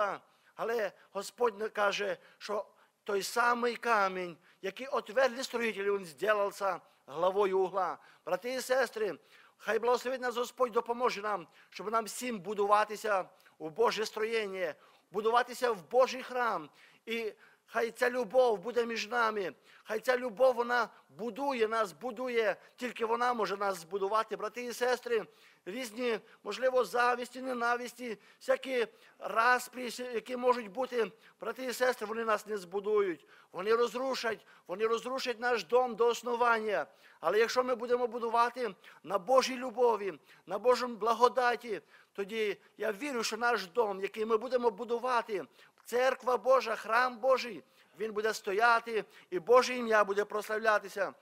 Але Господь каже, що той самий камінь, який отвергли строїтелі, він зробився главою угла. Брати і сестри, хай благословить нас Господь, допоможе нам, щоб нам всім будуватися у Боже строєння, будуватися в Божий храм. І хай ця любов буде між нами, хай ця любов, вона будує нас, будує, тільки вона може нас збудувати. Брати і сестри, різні, можливо, завісті, ненависті, всякі розпри, які можуть бути, брати і сестри, вони нас не збудують, вони розрушать, вони розрушать наш дом до основання. Але якщо ми будемо будувати на Божій любові, на Божому благодаті, тоді я вірю, що наш дом, який ми будемо будувати, Церква Божа, храм Божий, він буде стояти, і Боже ім'я буде прославлятися.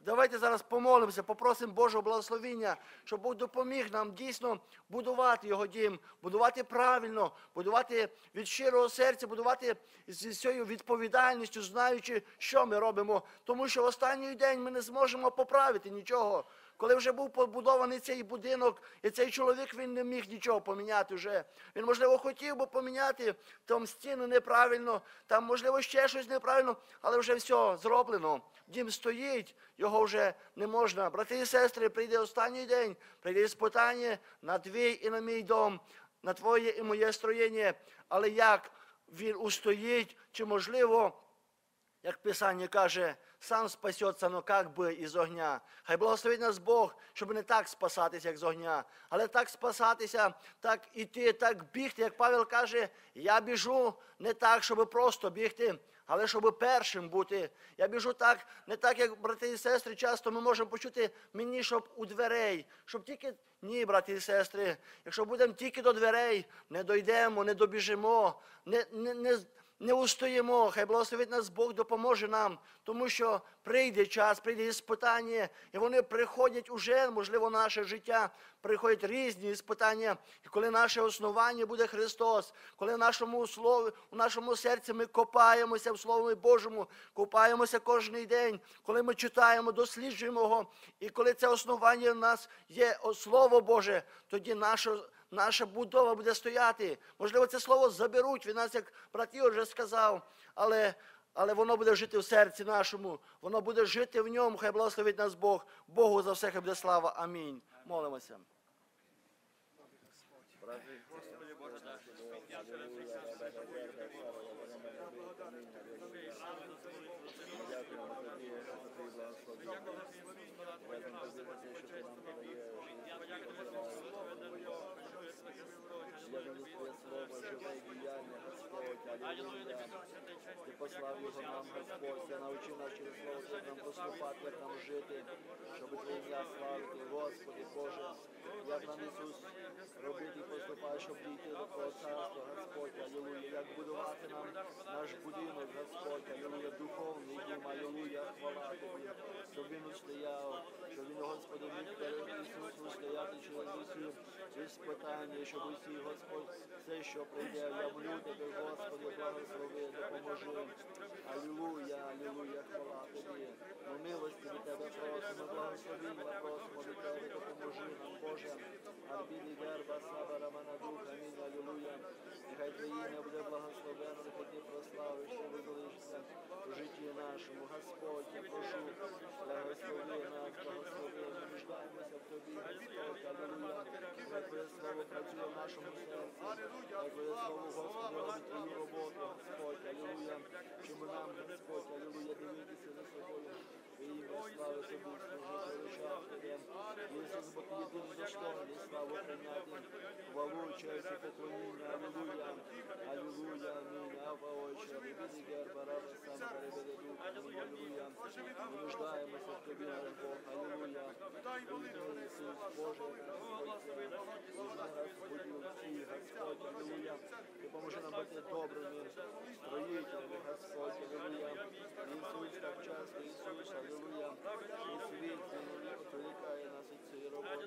Давайте зараз помолимося, попросимо Божого благословіння, щоб Бог допоміг нам дійсно будувати його дім, будувати правильно, будувати від щирого серця, будувати з цією відповідальністю, знаючи, що ми робимо. Тому що в останній день ми не зможемо поправити нічого. Коли вже був побудований цей будинок, і цей чоловік, він не міг нічого поміняти вже. Він, можливо, хотів би поміняти, там стіни неправильно, там, можливо, ще щось неправильно, але вже все зроблено. Дім стоїть, його вже не можна. Брати і сестри, прийде останній день, прийде іспитання на твій і на мій дом, на твоє і моє строєння. Але як він устоїть, чи, можливо, як Писання каже, сам спасеться, но як би із огня. Хай благословить нас Бог, щоб не так спасатися, як з огня, але так спасатися, так іти, так бігти, як Павел каже, я біжу не так, щоб просто бігти, але щоб першим бути. Я біжу так, не так, як брати і сестри, часто ми можемо почути мені, щоб у дверей, щоб тільки... Ні, брати і сестри, якщо будемо тільки до дверей, не дойдемо, не добіжимо, не... не, не... не устоїмо, хай благословить нас Бог, допоможе нам, тому що прийде час, прийде іспитання, і вони приходять уже, можливо, наше життя, приходять різні іспитання, і коли наше основання буде Христос, коли в нашому, слові, в нашому серці ми копаємося в Слові Божому, копаємося кожен день, коли ми читаємо, досліджуємо його, і коли це основання в нас є Слово Боже, тоді наше наша будова буде стояти. Можливо, це слово заберуть, він нас, як брат Ігор вже сказав, але, але воно буде жити в серці нашому, воно буде жити в ньому, хай благословить нас Бог. Богу за все, хай буде слава. Амінь. Молимося. Господи Боже наш, підняти рефлексію за Тобою, я благодарю Тобі, Ісану, я благодарю Тобі, Господи, я благословінь, вона Твоя нас, за благочестя віку, я дякую Тобі, Слово Твоє, що є своє Господь, алілуя Тобі, все, Господи, алілуя Тобі, Господи, ти послав його нам, Господь, я навчи нас через Слово, щоб нам поступати, як нам жити, щоб Твоє ім'я славити, Господи Боже, як нам Ісус робити поступати, щоб дійти до Твого Царства, Господь, алілуя, як будувати нам наш будинок, Господь, алілуя, духовний дім, алілуя, хвала Тобі, щоб Він устояв, щоб Він, Господи, міг перед Ісусом устояти через усі іспитання, щоб усі, Господь, все, що прийде, я молю Тебе, Господи, благослови, допоможи, алілуя, алілуя, хвала Тобі, ми милості від Тебе просимо, благословіння просимо від Тебе, допоможи нам, Боже, Арбіні Верба, Саба, Рамана Дух, амінь, алілуя, нехай країна буде благословена, нехай Ти прославишся, визлишся у житті нашому, Господь, я прошу, благослови нас, благослови, нуждаємося в Тобі, Господь, алілуя, нехай Твоє слово працює в нашому серці, нехай Твоє слово, Господь, робить Твою роботу, Господь, алілуя, чому нам, Господь, алілуя, дивитися за собою, і ім'я слави собі, служа, Ісус, Бог, єдиний за що, і славу прийняти, хвалу, честь, поклоніння, алілуя, алілуя, амінь, Ава, Отче, Ревіді, Герба, Раба, Сана, Ревіді, Дух, алілуя, ми нуждаємося в Тобі, наш Бог, алілуя, алілуя, Ісус, Боже, Господь, Господь, Господь, Господь, алілуя, Ти поможи нам бути добрими, строїтельними, Господь, алілуя, Ісус, так часто, Ісус, алілуя, і світ, Ти відволікає нас від цієї роботи,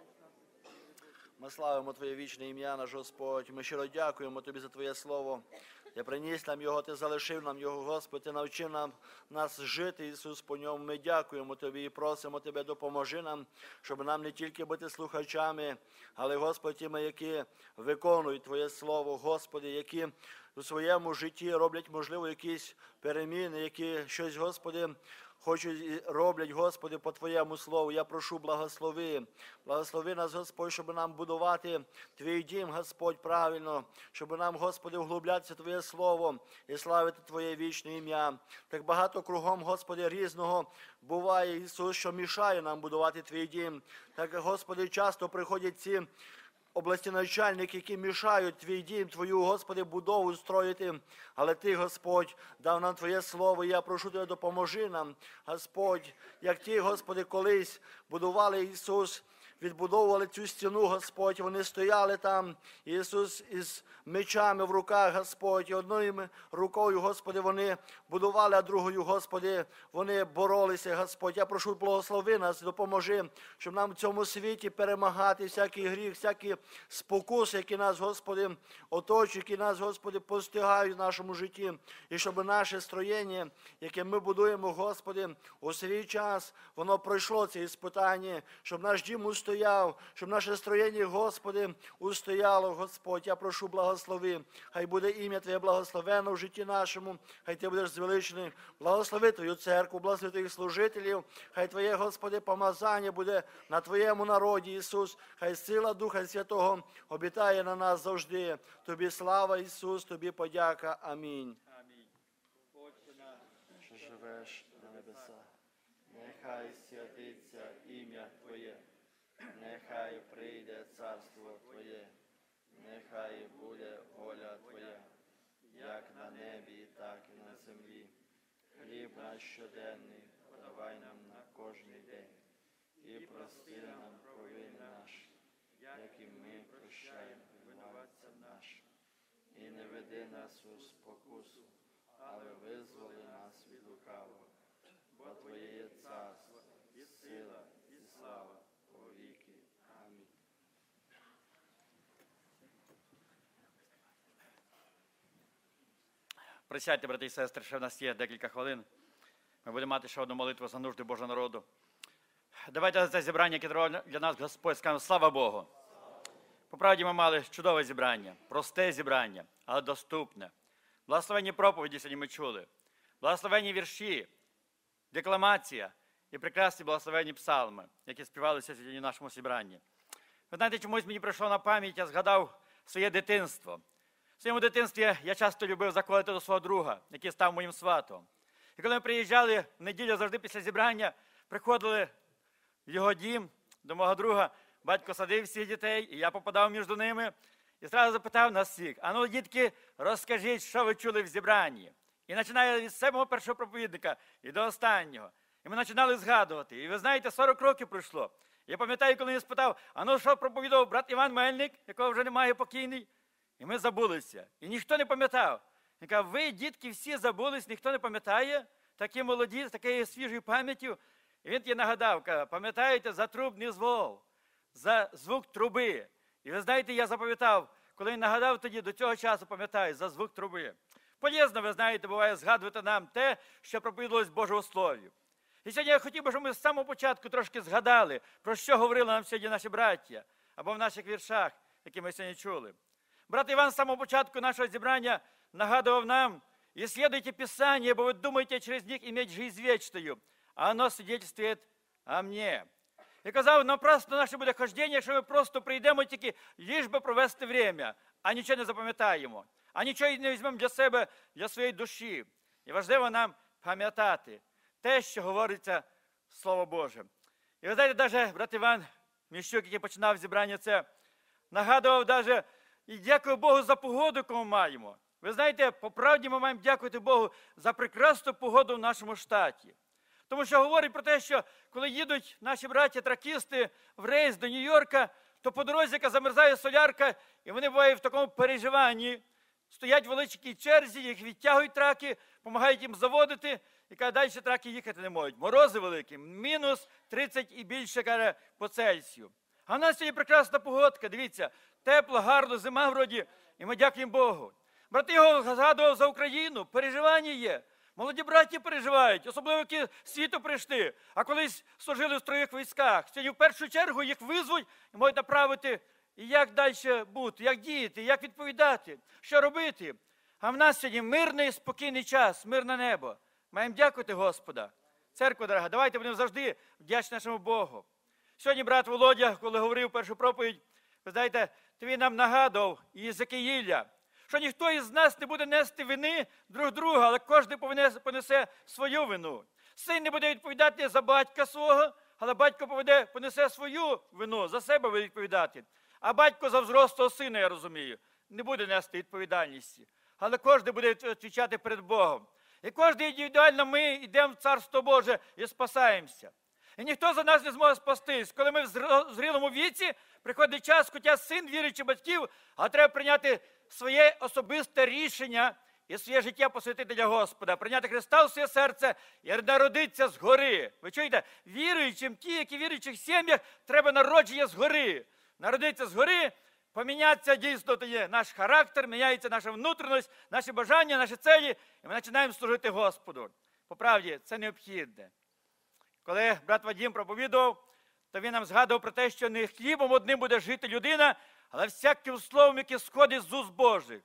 Ми славимо Твоє вічне ім'я, наш Господь. Ми щиро дякуємо Тобі за Твоє Слово. Ти приніс нам його, Ти залишив нам його, Господь. Ти навчив нам, нас жити, Ісус, по ньому. Ми дякуємо Тобі і просимо Тебе, допоможи нам, щоб нам не тільки бути слухачами, але, Господь, ми, які виконують Твоє Слово, Господи, які у своєму житті роблять, можливо, якісь переміни, які щось, Господи, хочуть роблять, Господи, по Твоєму слову. Я прошу, благослови. Благослови нас, Господь, щоб нам будувати Твій дім, Господь, правильно. Щоб нам, Господи, вглублятися Твоє слово і славити Твоє вічне ім'я. Так багато кругом, Господи, різного буває, Ісус, що мішає нам будувати Твій дім. Так, Господи, часто приходять ці області начальники, які мішають Твій дім, Твою, Господи, будову строїти. Але Ти, Господь, дав нам Твоє Слово, і я прошу Тебе, допоможи нам, Господь, як Ти, Господи, колись будували, Ісус, відбудовували цю стіну, Господь, вони стояли там, Ісус, із мечами в руках, Господь, і одною рукою, Господи, вони будували, а другою, Господи, вони боролися, Господь. Я прошу, благослови нас, допоможи, щоб нам в цьому світі перемагати всякий гріх, всякі спокуси, які нас, Господи, оточують, які нас, Господи, постигають в нашому житті, і щоб наше строєння, яке ми будуємо, Господи, у свій час, воно пройшло це іспитання, щоб наш дім устояв, щоб наше строєння, Господи, устояло, Господь. Я прошу, благослови. Хай буде ім'я Твоє благословено в житті нашому. Хай Ти будеш звеличений. Благослови Твою церкву, благослови Твоїх служителів. Хай Твоє, Господи, помазання буде на Твоєму народі, Ісус. Хай сила Духа Святого обітає на нас завжди. Тобі слава, Ісус, Тобі подяка. Амінь. Амінь. Отче наш, що живеш на небесах, нехай святиться ім'я Твоє. Нехай прийде царство Твоє, нехай буде воля Твоя, як на небі, так і на землі. Хліб наш щоденний подавай нам на кожний день, і прости нам провини наші, як і ми прощаємо винуватцям нашим. І не веди нас але визволи нас від лукавого. Бо Твоє є царство, і сила, і слава по віки. Амінь. Присядьте, брати і сестри, ще в нас є декілька хвилин. Ми будемо мати ще одну молитву за нужди Божого народу. Давайте за це зібрання, яке дарував для нас Господь, скажемо слава Богу. По правді ми мали чудове зібрання, просте зібрання, але доступне. Благословенні проповіді сьогодні ми чули, благословенні вірші, декламація і прекрасні благословенні псалми, які співалися сьогодні в нашому зібранні. Ви знаєте, чомусь мені прийшло на пам'ять, я згадав своє дитинство. В своєму дитинстві я часто любив заколити до свого друга, який став моїм сватом. І коли ми приїжджали в неділю, завжди після зібрання приходили в його дім до мого друга. Батько садив всіх дітей, і я попадав між ними. І одразу запитав нас всіх: а ну, дітки, розкажіть, що ви чули в зібранні. І починаю від самого першого проповідника і до останнього. І ми починали згадувати. І ви знаєте, сорок років пройшло. Я пам'ятаю, коли він спитав: а ну, що проповідав брат Іван Мельник, якого вже немає, покійний? І ми забулися. І ніхто не пам'ятав. Він каже: ви, дітки, всі забулись, ніхто не пам'ятає. Такі молоді, з такою свіжою пам'яттю. І він ті нагадав, каже: пам'ятаєте за трубний звук? За звук труби. І ви знаєте, я запам'ятав, коли він нагадав тоді, до цього часу пам'ятаю, за звук труби. Полезно, ви знаєте, буває згадувати нам те, що проповідалось в Божому Слові. І сьогодні я хотів би, щоб ми з самого початку трошки згадали, про що говорили нам сьогодні наші браття, або в наших віршах, які ми сьогодні чули. Брат Іван з самого початку нашого зібрання нагадував нам: «Исследуйте Писание, бо ви думаєте через них иметь жизнь вечную, а оно свидетельствует о мне». Я казав, напрасно наше буде хождіння, якщо ми просто прийдемо тільки, лиш би провести время, а нічого не запам'ятаємо, а нічого не візьмемо для себе, для своєї душі. І важливо нам пам'ятати те, що говориться Слово Боже. І ви знаєте, навіть брат Іван Міщук, який починав зібрання це, нагадував навіть, і дякую Богу за погоду, яку ми маємо. Ви знаєте, по правді ми маємо дякувати Богу за прекрасну погоду в нашому штаті. Тому що говорить про те, що коли їдуть наші браття-тракісти в рейс до Нью-Йорка, то по дорозі, яка замерзає солярка, і вони бувають в такому переживанні, стоять в великій черзі, їх відтягують траки, допомагають їм заводити, і каже, далі траки їхати не можуть. Морози великі, мінус тридцять і більше, каже, по Цельсію. А в нас сьогодні прекрасна погодка, дивіться, тепло, гарно, зима вроді, і ми дякуємо Богу. Брати його згадував за Україну, переживання є. Молоді браті переживають, особливо, які з світу прийшли, а колись служили в строєвих військах. Сьогодні в першу чергу їх визвуть і можуть направити, і як далі бути, як діяти, як відповідати, що робити. А в нас сьогодні мирний, спокійний час, мирне небо. Маємо дякувати Господа. Церква дорога, давайте будемо завжди вдячні нашому Богу. Сьогодні брат Володя, коли говорив першу проповідь, ви знаєте, він нам нагадав Єзекіїля, що ніхто із нас не буде нести вини друг друга, але кожен понесе свою вину. Син не буде відповідати за батька свого, але батько поведе, понесе свою вину, за себе буде відповідати. А батько за взрослого сина, я розумію, не буде нести відповідальності. Але кожен буде відповідати перед Богом. І кожен індивідуально ми йдемо в Царство Боже і спасаємося. І ніхто за нас не зможе спастись. Коли ми в зрілому віці, приходить час, хоча син вірить чи батьків, а треба прийняти своє особисте рішення і своє життя посвятити для Господа, прийняти Христа в своє серце і народитися згори. Ви чуєте? Віруючим, ті, які в віруючих сім'ях, треба народження згори. Народитися згори, помінятися дійсно тоді наш характер, міняється наша внутрішність, наші бажання, наші цілі, і ми починаємо служити Господу. По правді, це необхідне. Коли брат Вадим проповідував, то він нам згадував про те, що не хлібом одним буде жити людина, але всяким словом, яке сходить з уст Божих.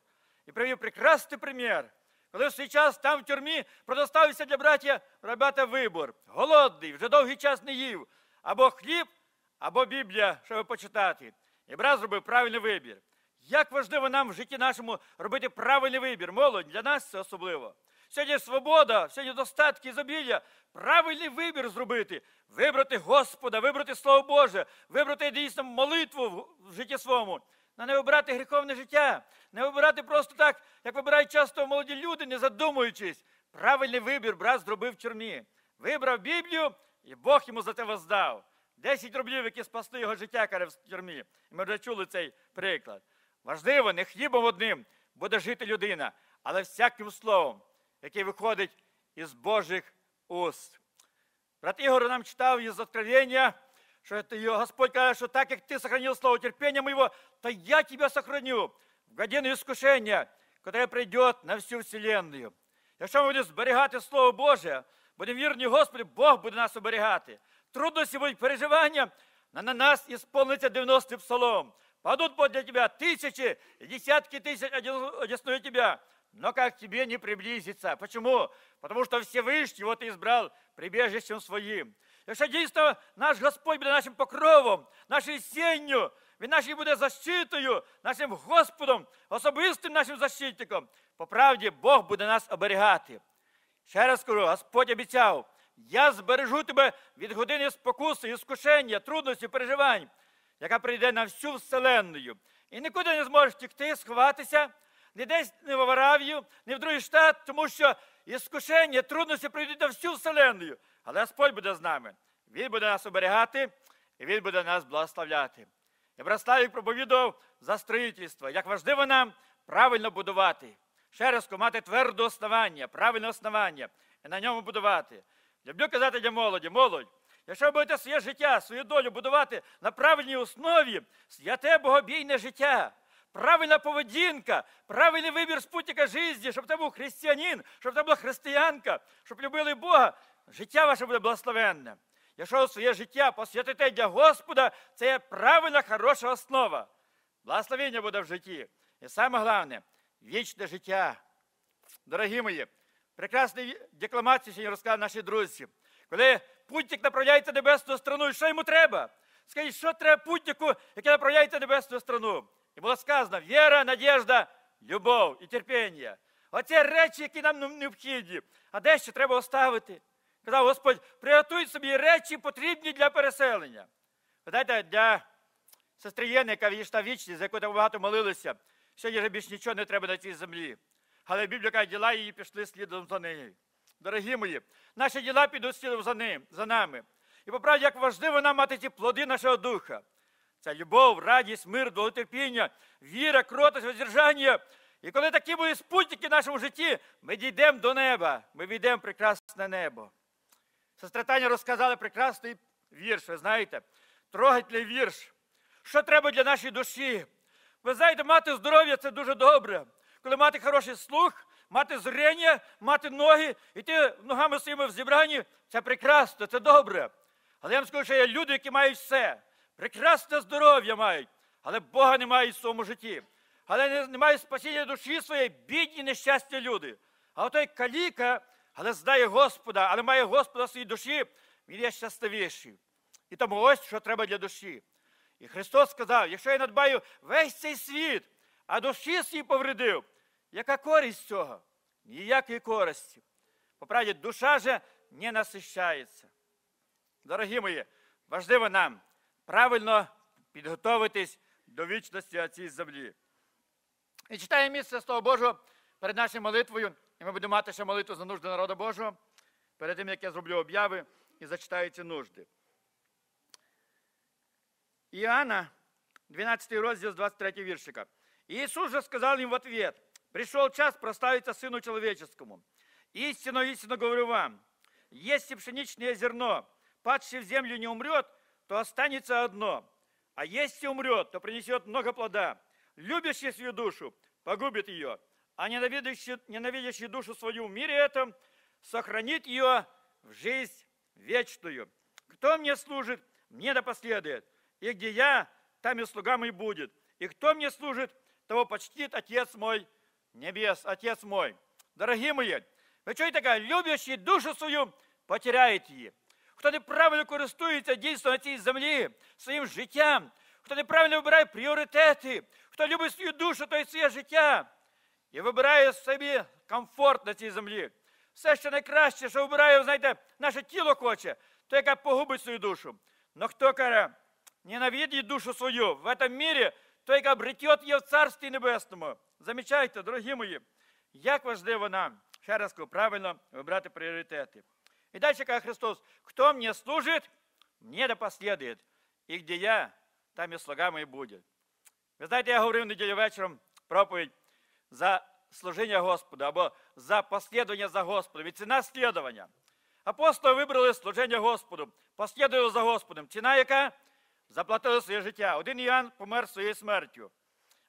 І привів прекрасний примір. Коли в свій час там в тюрмі предоставився для браття робити вибір. Голодний, вже довгий час не їв. Або хліб, або Біблія, щоб почитати. І брат зробив правильний вибір. Як важливо нам в житті нашому робити правильний вибір. Молодь, для нас це особливо. Сьогодні свобода, сьогодні достатки, ізобілля. Правильний вибір зробити. Вибрати Господа, вибрати Слово Боже, вибрати дійсно молитву в житті своєму. Не вибирати гріховне життя, не вибирати просто так, як вибирають часто молоді люди, не задумуючись. Правильний вибір брат зробив в тюрмі. Вибрав Біблію, і Бог йому за це воздав. Десять рублів, які спасли його життя, каже, в тюрмі. І ми вже чули цей приклад. Важливо, не хлібом одним буде жити людина, але всяким словом. який виходить із Божих уст. Брат Ігор нам читав із Откровення, що Господь каже, що так, як ти сохранив слово терпіння моєго, то я тебе сохраню в годину іскушення, яке прийде на всю вселенную. Якщо ми будемо зберігати Слово Боже, будемо вірні Господу, Бог буде нас оберігати. Трудності будуть переживання, на нас ісполниться дев'яностий псалом. Падут подле тебя тысячи, десятки тысяч одесную тебя, но как к тебе не приблизиться. Почему? Потому что Всевышний его ты избрал прибежищем своим. Якщо дійсно наш Господь буде нашим покровом, нашою сінню, він нашою буде защитою, нашим Господом, особистим нашим защитником, по правді Бог буде нас оберігати. Ще раз кажу, Господь обіцяв, я збережу тебе від години спокуси, іскушення, трудності, переживань, яка прийде на всю вселенную. І нікуди не зможеш втікти, сховатися, не десь не в Аравію, не в другий штат, тому що іскушення, трудності прийдуть на всю вселенную. Але Господь буде з нами. Він буде нас оберігати, і Він буде нас благословляти. І брат Славік проповідував за будівництво, як важливо нам правильно будувати. Ще раз, мати тверде основання, правильне основання, і на ньому будувати. Люблю казати для молоді, молодь, якщо ви будете своє життя, свою долю будувати на правильній основі, святе богобійне життя, правильна поведінка, правильний вибір спутника життя, щоб ти був християнин, щоб ти була християнка, щоб любили Бога, життя ваше буде благословенне. Якщо ви своє життя посвятите для Господа, це є правильна, хороша основа. Благословення буде в житті. І саме головне – вічне життя. Дорогі мої, прекрасні декламації сьогодні розказали наші друзі. Коли путник направляється в небесну страну, що йому треба? Скажіть, що треба путнику, який направляється в небесну страну? І було сказано, віра, надіжда, любов і терпіння. Оце речі, які нам необхідні. А дещо треба оставити. Казав Господь, приготуй собі речі, потрібні для переселення. Ви знаєте, для сестри Єни, яка відійшла в вічність, за яку так багато молилися, сьогодні вже більш нічого не треба на цій землі. Але Біблія каже, діла її пішли слідом за нею. Дорогі мої, наші діла підуть слідом за ним, за нами. І по правді, як важливо нам мати ці плоди нашого духа. Це любов, радість, мир, довготерпіння, віра, кротость, воздержання. І коли такі будуть спутники в нашому житті, ми дійдемо до неба, ми війдемо в прекрасне небо. Сестра Таня розказала прекрасний вірш, ви знаєте, трогательний вірш. Що треба для нашої душі? Ви знаєте, мати здоров'я – це дуже добре. Коли мати хороший слух, мати зрення, мати ноги, йти ногами своїми в зібранні – це прекрасно, це добре. Але я вам скажу, що є люди, які мають все. Прекрасне здоров'я мають, але Бога немає в своєму житті. Але немає спасіння душі своєї, бідні, нещасні люди. А отой каліка, але знає Господа, але має Господа в своїй душі, він є щасливіший. І тому ось, що треба для душі. І Христос сказав, якщо я надбаю весь цей світ, а душі свій повредив, яка користь цього? Ніякої користі. По правді, душа же не насищається. Дорогі мої, важливо нам правильно підготовитись до вічності на цій землі. І читаємо місце Слова Божого перед нашою молитвою, і ми будемо мати ще молитву за нужди народу Божого, перед тим, як я зроблю об'яви і зачитаю ці нужди. Іоанна, дванадцятий розділ, двадцять третій віршика. «Иисус же сказал им в ответ, пришел час прославиться Сыну Человеческому. Истинно, истинно говорю вам, если пшеничное зерно, падшее в землю, не умрет, то останется одно, а если умрет, то принесет много плода. Любящий свою душу погубит ее, а ненавидящий, ненавидящий душу свою в мире этом сохранит ее в жизнь вечную. Кто мне служит, мне да последует, и где я, там и слуга мой будет. И кто мне служит, того почтит Отец мой небес, Отец мой». Дорогие мои, вы чуєте, така, любящий душу свою потеряет її. Хто неправильно користується дійсно на цій землі, своїм життям, хто неправильно вибирає пріоритети, хто любить свою душу, то й своє життя, і вибирає собі комфорт на цій землі. Все, що найкраще, що вибирає, знаєте, наше тіло хоче, то яка погубить свою душу. Но хто, каже, ненавидить душу свою в этом мире, то яка обретет її в Царстві Небесному. Замічайте, дорогі мої, як важливо нам, ще раз кажу, правильно вибрати пріоритети. И дальше, как Христос, кто мне служит, мне да последует. И где я, там и слуга мой будет. Вы знаете, я говорил в неделю вечером проповедь за служіння Господу, або за послідування за Господом, від ціна слідування. Апостоли вибрали служіння Господу, послідували за Господом. Ціна яка? Заплатили своє життя. Один Іоанн помер своєю смертю,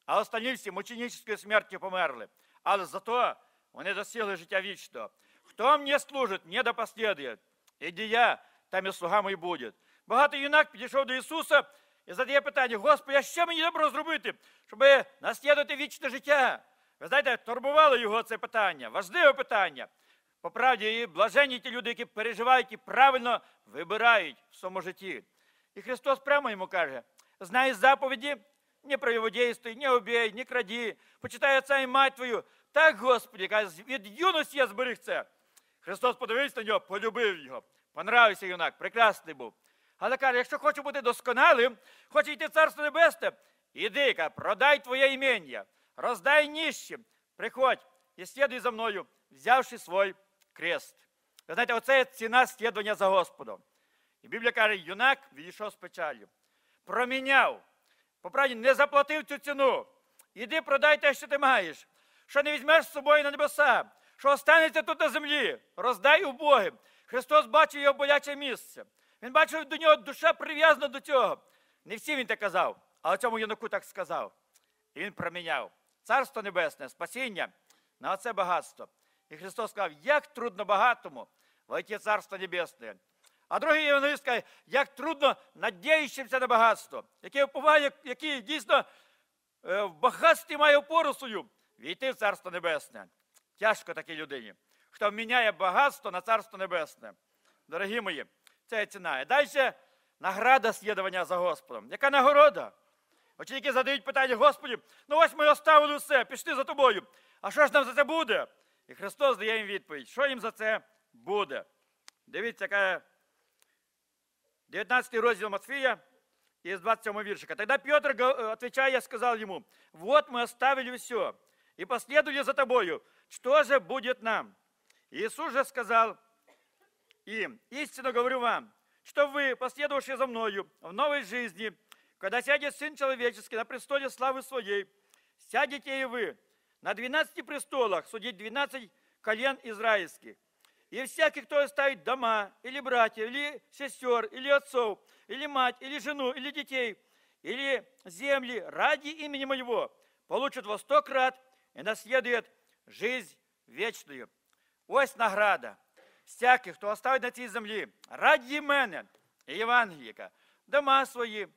а останні всі мученічною смертю померли. Але зато вони досягли життя вічного. «Хто мені служить, мені да послідує, і де я, там і слуга мій буде». Багатий юнак підійшов до Ісуса і задає питання: «Господи, а що мені добро зробити, щоб наслідувати вічне життя?» Ви знаєте, турбувало його це питання, важливе питання. По правді, і блаженні ті люди, які переживають і правильно вибирають в своєму житті. І Христос прямо йому каже: «Знай заповіді, не праводійствуй, не убій, не краді, почитай отця і мать твою». Так, Господи, каже, від юності я зберіг це. Христос подивився на нього, полюбив його. Понравився юнак, прекрасний був. Але каже: якщо хочу бути досконалим, хочу йти в Царство Небесне, іди, каже, продай твоє імення, роздай нищим, приходь і слідуй за мною, взявши свій крест. Ви знаєте, оце ціна слідування за Господом. І Біблія каже, юнак відійшов з печаллю, проміняв, по правді, не заплатив цю ціну. Іди, продай те, що ти маєш, що не візьмеш з собою на небеса, що останеться тут на землі, роздай убогим. Христос бачив його боляче місце. Він бачив, до нього душа прив'язана до цього. Не всі він так казав, але цьому юнаку так сказав. І він проміняв Царство Небесне, спасіння на оце багатство. І Христос сказав, як трудно багатому войти в Царство Небесне. А другий євангеліст каже, як трудно надіючимся на багатство, який уповає, який дійсно в багатстві має опору свою, війти в Царство Небесне. Тяжко такій людині, хто міняє багатство на Царство Небесне. Дорогі мої, це ціна. І далі награда слідування за Господом. Яка нагорода? Ученики задають питання: Господи, ну ось ми оставили все, пішли за тобою. А що ж нам за це буде? І Христос дає їм відповідь, що їм за це буде. Дивіться, яка дев'ятнадцятий розділ Матвія із двадцять сьомого віршика. Тогда Петр, отвечая, сказав йому: «Вот мы оставили все и последовали за тобою. Что же будет нам?» Иисус же сказал им: «Истинно говорю вам, что вы, последовавшие за мною в новой жизни, когда сядет Сын Человеческий на престоле славы своей, сядете и вы на двенадцати престолах судить двенадцать колен израильских. И всякий, кто оставит дома, или братьев, или сестер, или отцов, или мать, или жену, или детей, или земли ради имени моего, получит во сто крат и наследует жизнь вечную». Ось награда. Всякий, хто оставить на цій землі раді мене і Євангеліка, дома свої,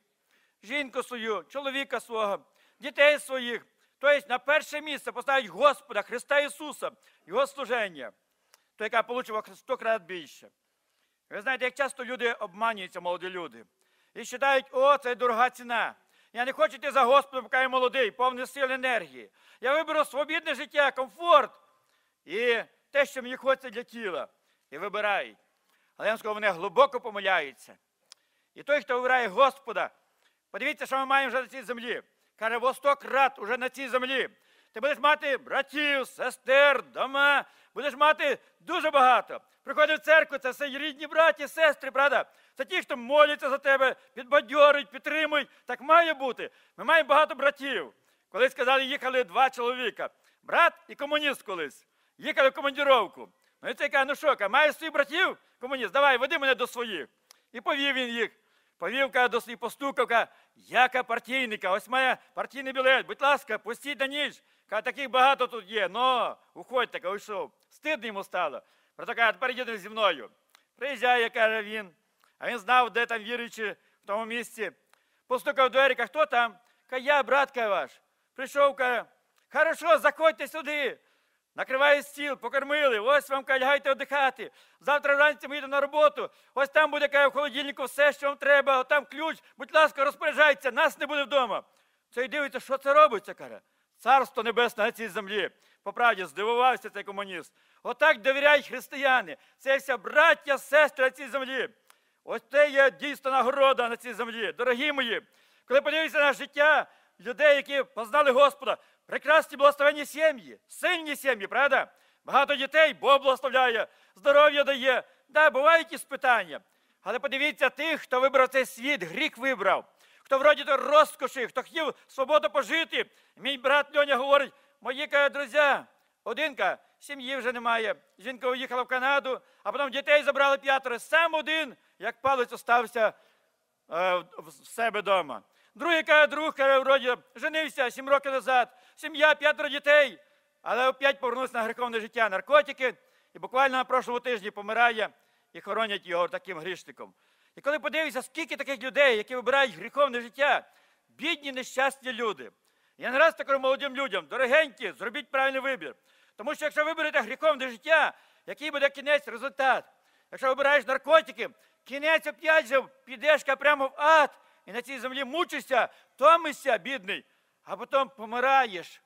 жінку свою, чоловіка свого, дітей своїх. Тобто на перше місце поставить Господа, Христа Ісуса, Його служення, то яка отримала сто крат більше. Ви знаєте, як часто люди обманюються, молоді люди, і вважають, о, це дорога ціна. Я не хочу йти за Господом, поки я молодий, повний сил, енергії. Я виберу свободне життя, комфорт і те, що мені хочеться для тіла. І вибирають. Але я вам скажу, вони глибоко помиляються. І той, хто вибирає Господа, подивіться, що ми маємо вже на цій землі. Каже, во сто крат уже на цій землі. Ти будеш мати братів, сестер, дома. Будеш мати дуже багато. Приходи в церкву, це все рідні браті, сестри, правда? Це ті, хто моляться за тебе, підбадьорюють, підтримують. Так має бути. Ми маємо багато братів. Колись казали, їхали два чоловіка. Брат і комуніст колись. Їхали в командировку. Ну і це каже, ну що, маєш своїх братів, комуніст, давай, веди мене до своїх. І повів він їх, повів, каже, до своїх, постукав, каже, яка партійника, ось має партійний білет, будь ласка, пустіть на ніч. Каже, таких багато тут є, но, уходьте, каже, уйшов. Стидно йому стало. Проте каже, тепер йдете зі мною. Приїжджає, каже він, а він знав, де там віруючі в тому місці. Постукав в двері, каже, хто там? Каже, я, брат, каже, ваш. Прийшов, каже, хорошо, заходьте сюди. Накриває стіл, покормили, ось вам, каже, лягайте віддихати. Завтра вранці ми їдемо на роботу, ось там буде, каже, в холодильнику все, що вам треба, ось там ключ, будь ласка, розпоряджайтеся, нас не буде вдома. Це й дивиться, що це робиться, каже. Царство Небесне на цій землі. По правді, здивувався цей комуніст. Отак довіряють християни. Це вся браття, сестри на цій землі. Ось це є дійсно нагорода на цій землі. Дорогі мої, коли подивіться на життя людей, які познали Господа, прекрасні благословенні сім'ї, сильні сім'ї, правда? Багато дітей Бог благословляє, здоров'я дає. Да, бувають і спитання. Але подивіться тих, хто вибрав цей світ, гріх вибрав, хто вроді до розкоші, хто хотів свободу пожити. Мій брат Леня говорить, мої, каже, друзі, Одинка, сім'ї вже немає. Жінка уїхала в Канаду, а потім дітей забрали п'ятеро. Сам один, як палець, остався е, в себе вдома. Другий каже, друг, каже, вроді, женився сім років назад. Сім'я, п'ятеро дітей, але опять повернувся на гріховне життя. Наркотики, і буквально на прошлому тижні помирає, і хоронять його таким грішником. І коли подивишся, скільки таких людей, які вибирають гріховне життя, бідні, нещасні люди. Я не раз так кажу молодим людям, дорогенькі, зробіть правильний вибір. Тому що якщо виберете гріховне життя, який буде кінець, результат? Якщо вибираєш наркотики, кінець опять же, підеш прямо в ад, і на цій землі мучишся, томишся, бідний, а потім помираєш,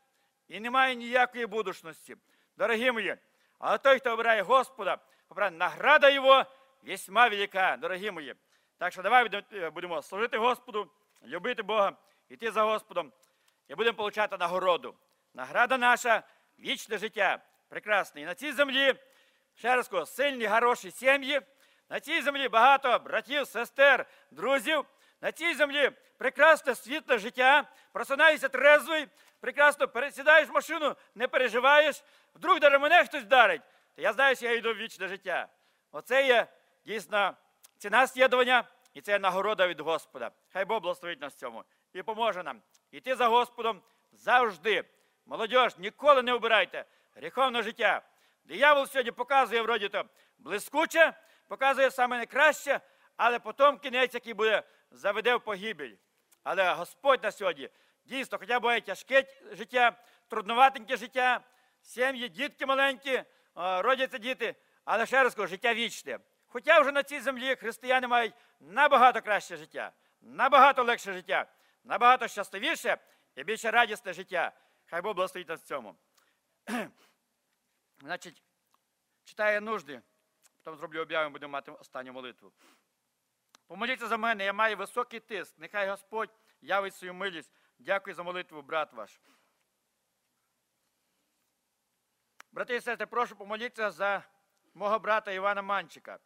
і немає ніякої будущності. Дорогі мої, але той, хто вибирає Господа, награда його весьма велика, дорогі мої. Так що давай будемо служити Господу, любити Бога, йти за Господом, і будемо отримати нагороду. Награда наша – вічне життя. Прекрасне. І на цій землі, ще раз кажу, сильні, хороші сім'ї, на цій землі багато братів, сестер, друзів, на цій землі прекрасне, світле життя, просинаєшся трезвий, прекрасно пересідаєш в машину, не переживаєш, вдруг даже мене хтось вдарить, то я знаю, що я йду в вічне життя. Оце є дійсно ціна слідування, і це нагорода від Господа. Хай Бог благословить нас в цьому і поможе нам йти за Господом завжди. Молодь, ніколи не обирайте гріховне життя. Диявол сьогодні показує, вроді то, блискуче, показує саме найкраще, але потім кінець, який буде, заведе в погибель. Але Господь на сьогодні дійсно, хоча буває тяжке життя, трудноватеньке життя, сім'ї, дітки маленькі, родяться діти, але ще раз кажу, життя вічне. Хоча вже на цій землі християни мають набагато краще життя, набагато легше життя, набагато щасливіше і більше радісне життя. Хай Бог благословить нас в цьому. Значить, читаю нужди, потім зроблю об'яву, будемо мати останню молитву. Помоліться за мене, я маю високий тиск, нехай Господь явить свою милість. Дякую за молитву, брат ваш. Брати і сестри, прошу помоліться за мого брата Івана Манчика,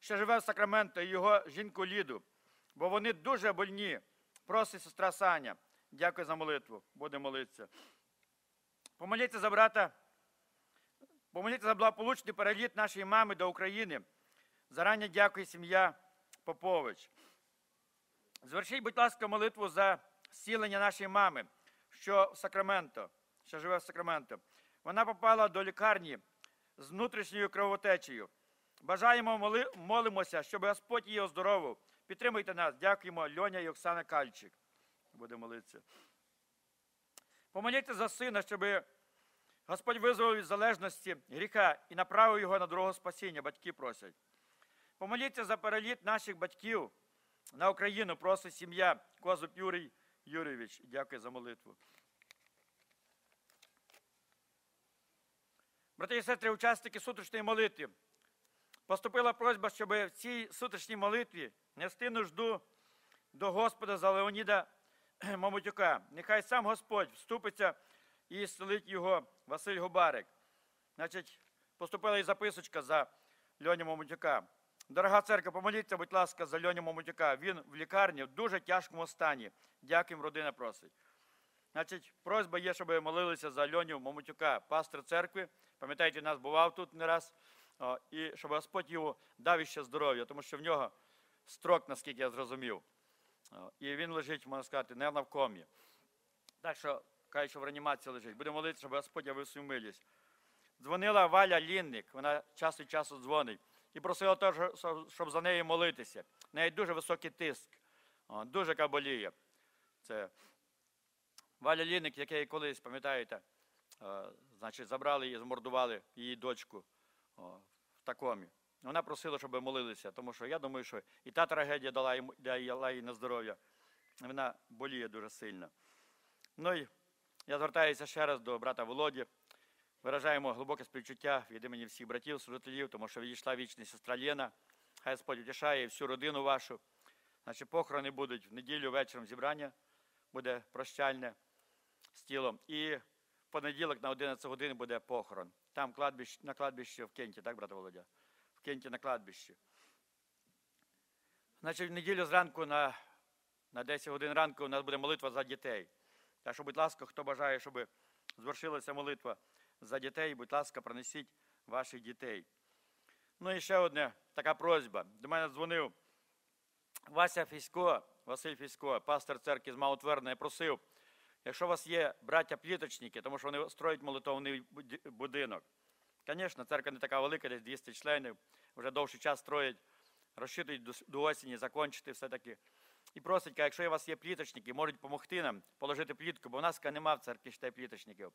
що живе в Сакраменто, і його жінку Ліду, бо вони дуже больні. Просить сестра Саня. Дякую за молитву. Будемо молитися. Помоліться за брата, помоліться за благополучний переліт нашої мами до України. Зарані дякую, сім'я Попович. Звершіть, будь ласка, молитву за зцілення нашої мами, що в Сакраменто, що живе в Сакраменто. Вона попала до лікарні з внутрішньою кровотечею. Бажаємо, моли, молимося, щоб Господь її оздоровив. Підтримуйте нас. Дякуємо, Леня і Оксана Кальчик. Будемо молитися. Помоліться за сина, щоб Господь визволив від залежності гріха і направив його на дорогу спасіння. Батьки просять. Помоліться за переліт наших батьків на Україну. Просить сім'я Козуб Юрій Юрійович. Дякую за молитву. Брати і сестри, учасники суточної молитви. Поступила просьба, щоб в цій суточній молитві нести нужду до Господа за Леоніда Мамутюка. Нехай сам Господь вступиться і зцілить його, Василь Губарик. Значить, поступила і записочка за Льоню Мамутюка. Дорога церква, помоліться, будь ласка, за Льоню Мамутюка. Він в лікарні в дуже тяжкому стані. Дякуємо, родина просить. Значить, просьба є, щоб молилися за Льоню Мамутюка, пастора церкви. Пам'ятаєте, нас бував тут не раз. О, і щоб Господь йому дав іще здоров'я, тому що в нього строк, наскільки я зрозумів. О, і він лежить, можна сказати, нервно в комі. Так що, кажуть, що в реанімації лежить. Будемо молитися, щоб Господь явив свою милість. Дзвонила Валя Лінник, вона час від часу дзвонить. І просила теж, щоб за нею молитися. В неї дуже високий тиск, о, дуже каболіє. Це... Валя Лінник, як я її колись, пам'ятаєте, значить, забрали і змордували її дочку о, в Такомі. Вона просила, щоб молилися, тому що я думаю, що і та трагедія дала їй, дала їй на здоров'я. Вона боліє дуже сильно. Ну і я звертаюся ще раз до брата Володі. Виражаємо глибоке співчуття від імені всіх братів, служителів, тому що відійшла вічна сестра Лена. Хай Господь утішає всю родину вашу. Значить, похорони будуть в неділю вечором зібрання. Буде прощальне з тілом. І в понеділок на одинадцяту годину буде похорон. Там кладбищ, на кладбищі в Кенті, так, брат Володя? В Кенті на кладбищі. Значить, в неділю зранку на, на десять годин ранку у нас буде молитва за дітей. Так що, будь ласка, хто бажає, щоб звершилася молитва за дітей, будь ласка, принесіть ваших дітей. Ну і ще одна така просьба. До мене дзвонив Вася Фісько, Василь Фісько, пастор церкви з Маутверної, просив, якщо у вас є браття-пліточники, тому що вони строять молитовний будинок. Звісно, церква не така велика, десь двісті членів, вже довший час строять, розчитують до осені, закінчити все-таки. І просить, якщо у вас є пліточники, можуть допомогти нам положити плітку, бо в нас немає в церкві ще пліточників.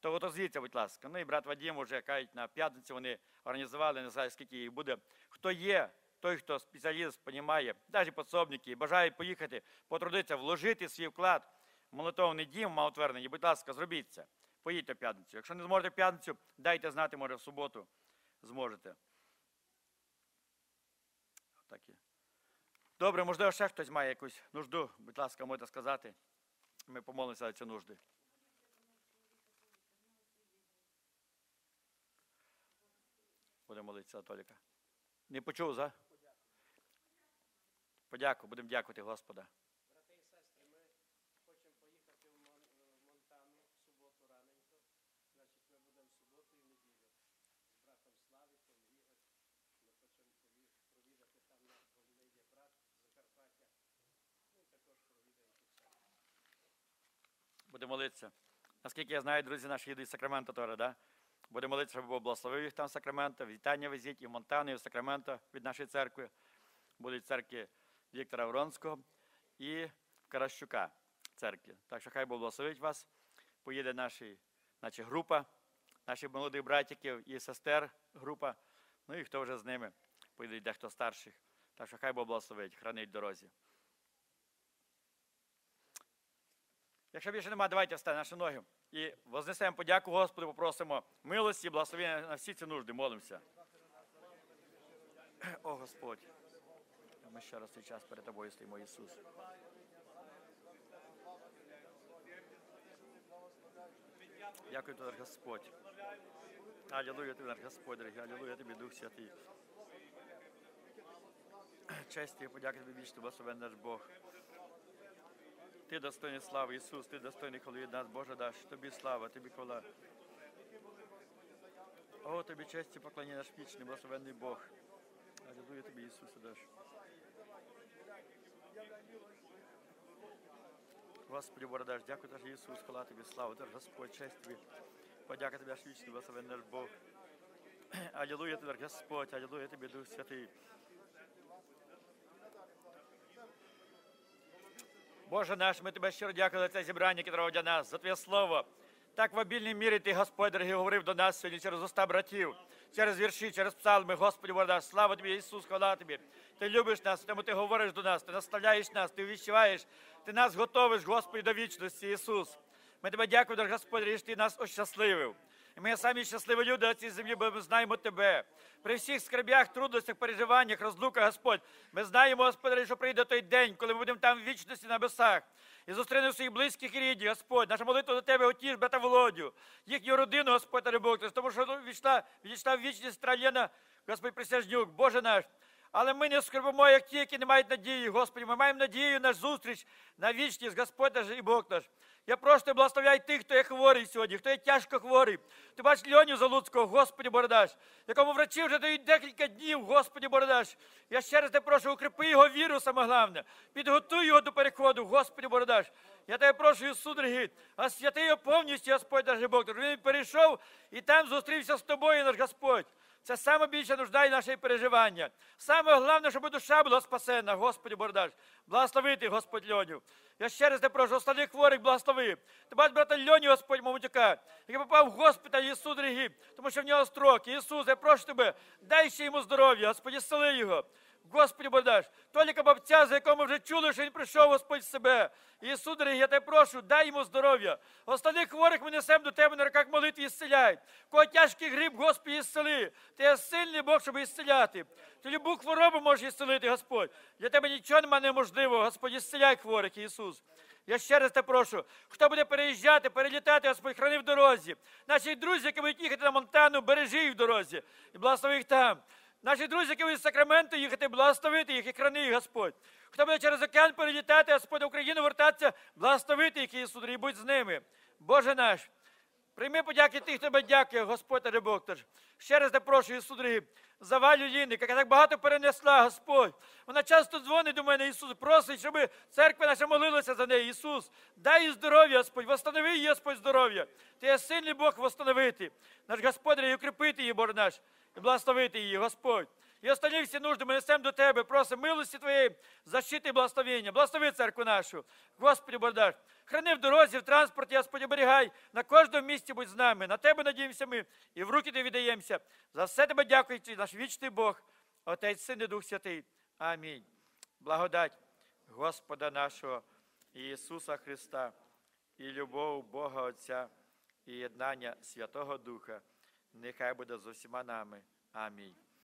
То отозвіться, будь ласка. Ну і брат Вадим вже кажуть, на п'ятницю вони організували, не знаю, скільки їх буде. Хто є, той, хто спеціаліст, розуміє, навіть підсобники, бажають поїхати, потрудитися, вложити свій вклад в молитовний дім, в Маутвернені, будь ласка, зробіть це. Поїдьте в п'ятницю. Якщо не зможете в п'ятницю, дайте знати, може в суботу зможете. Отак є. Добре, можливо, ще хтось має якусь нужду, будь ласка, можете сказати. Ми помолимося за ці нужди. Будемо молитися, Толіка. Не почув, за? Подяку, будемо дякувати Господа. Брати і сестри, ми хочемо поїхати в Монтану в суботу раненько. Значить, ми будемо в суботу і в неділю. З братом Славіком, Ігор. Ми хочемо провідати там, бо в неї є брат з Закарпаття. Ну і також провідаємо тут все. Будемо молитися. Наскільки я знаю, друзі наші їдуть з Сакраменто теж, так? Будемо молитися, щоб Бог благословив їх там в Сакраменто. Вітання везіть і в Монтану, і в Сакраменто від нашої церкви. Будуть церкви Віктора Вронського і Каращука церкви. Так що хай Бог благословить вас. Поїде наші, наша група, наших молодих братиків і сестер група. Ну і хто вже з ними. Поїде дехто старших. Так що хай Бог благословить, хранить в дорозі. Якщо більше немає, давайте встанемо наші ноги. І вознесемо подяку Господу, попросимо милості, благословення на всі ці нужди. Молимося. О, Господь, ми ще раз цей час перед Тобою стоїмо, Ісус. Дякую Тобі, Господь. Алілуя Тобі, Господь, дорогий. Алілуя Тобі, Дух Святий. Честь і подяка Тобі вічно, благословен наш Бог. Ти достойний слави, Ісус, Ти достойний, коли від нас, Боже, даш. Тобі слава, Тобі хвала. О, Тобі честь і поклоніння наш вічний, благословенний Бог. Алілуя Тобі, Ісусе, даш. Господи, Боже, даш, дякую Тобі, Ісус, хвала Тобі, слава Тобі, Господь, честь Тобі. Подяка Тобі, наш вічний, благословенний наш Бог. Алілуя Тобі, Господь, алілуя Тобі, Дух Святий. Боже наш, ми Тебе щиро дякуємо за це зібрання, яке триває для нас, за Твоє Слово. Так в обільній мірі Ти, Господь, дорогий, говорив до нас сьогодні через уста братів, через вірші, через псалми. Господи, Боже наш, слава Тобі, Ісус, хвала Тобі. Ти любиш нас, тому Ти говориш до нас, Ти наставляєш нас, Ти увіщуваєш, Ти нас готовиш, Господи, до вічності, Ісус. Ми Тебе дякуємо, дорогий Господь, що Ти нас ощасливив. І ми самі щасливі люди на цій землі, бо ми знаємо Тебе. При всіх скарбях, трудностях, переживаннях, розлуках, Господь, ми знаємо, Господи, що прийде той день, коли ми будемо там в вічності на небесах. І зустрінемо своїх близьких і рідних, Господь. Наша молитва до Тебе, утіш брата Володю, їхню родину, Господь, Рибок, тому що відійшла в вічність сестра Лена, Господь, Присяжнюк, Боже наш. Але ми не скорбимо, як ті, які не мають надії, Господи. Ми маємо надію на зустріч, на вічність, Господь наш і Бог наш. Я прошу Тебе, благословляй тих, хто є хворий сьогодні, хто є тяжко хворий. Ти бачиш Льоню Залуцького, Господи, Боже наш, якому врачі вже дають декілька днів, Господи, Боже наш. Я ще раз Тебе прошу, укріпи його віру, саме головне. Підготуй його до переходу, Господи, Боже наш. Я Тебе прошу, Ісус, дорогий, освяти його повністю, Господь наш і Бог наш. Він перейшов і там зустрівся з Тобою, наш Господь. Це найбільша нужда і наше переживання. Саме головне, щоб душа була спасена, Господи, Боже наш. Благослови Ти, Господь, Льоню. Я ще раз Тебе прошу, останніх хворих благослови. Ти бачиш брата Льоні, Господь, Мамутюка, який попав в госпіталь, Ісус, дорогий, тому що в нього строк. Ісус, я прошу Тебе, дай ще йому здоров'я, Господи, зціли його. Господи, Боже наш, Толіка бабця, за якого ми вже чули, що він прийшов, Господь, в себе. Ісус, дорогий, я Тебе прошу, дай йому здоров'я. Останніх хворих ми несемо до Тебе на руках молитві, ісцеляй. Кого тяжкий гріб, Господи, ісцели. Ти є сильний Бог, щоб ісцеляти. Ти любу хворобу можеш ісцелити, Господь. Для Тебе нічого немає неможливого, Господи, ісцеляй хворих, Ісус. Я ще раз Тебе прошу, хто буде переїжджати, перелітати, Господь, храни в дорозі. Наші друзі, які будуть їхати на Монтану, бережи їх в дорозі і благослови їх там. Наші друзі, які будуть з Сакраменто їхати, благословити їх і храни їх, Господь. Хто буде через океан перелітати, Господь, в Україну вертатися, благословити їх, Ісусе, і будь з ними. Боже наш, Прийми подяки тих, хто тебе дякує, Господь та Бог наш. Ще раз запрошую, судороги, за Валю Лінник, яка так багато перенесла, Господь. Вона часто дзвонить до мене, Ісус, просить, щоб церква наша молилася за неї. Ісус, дай їй здоров'я, Господь, восстанови її, Господь, здоров'я. Ти є сильний Бог восстановити. Наш Господь, і укріпити її, Боже наш, і благословити її, Господь. І останні всі нужди ми несемо до Тебе. Просимо милості Твоєї, защити і благословення. Благослови церкву нашу. Господи, Боже наш, храни в дорозі, в транспорті, Господи, оберігай. На кожному місці будь з нами. На Тебе надіємося ми і в руки Ти віддаємося. За все Тебе дякуючи, наш вічний Бог, Отець, Син і Дух Святий. Амінь. Благодать Господа нашого Ісуса Христа і любов Бога Отця і єднання Святого Духа нехай буде з усіма нами. Амінь.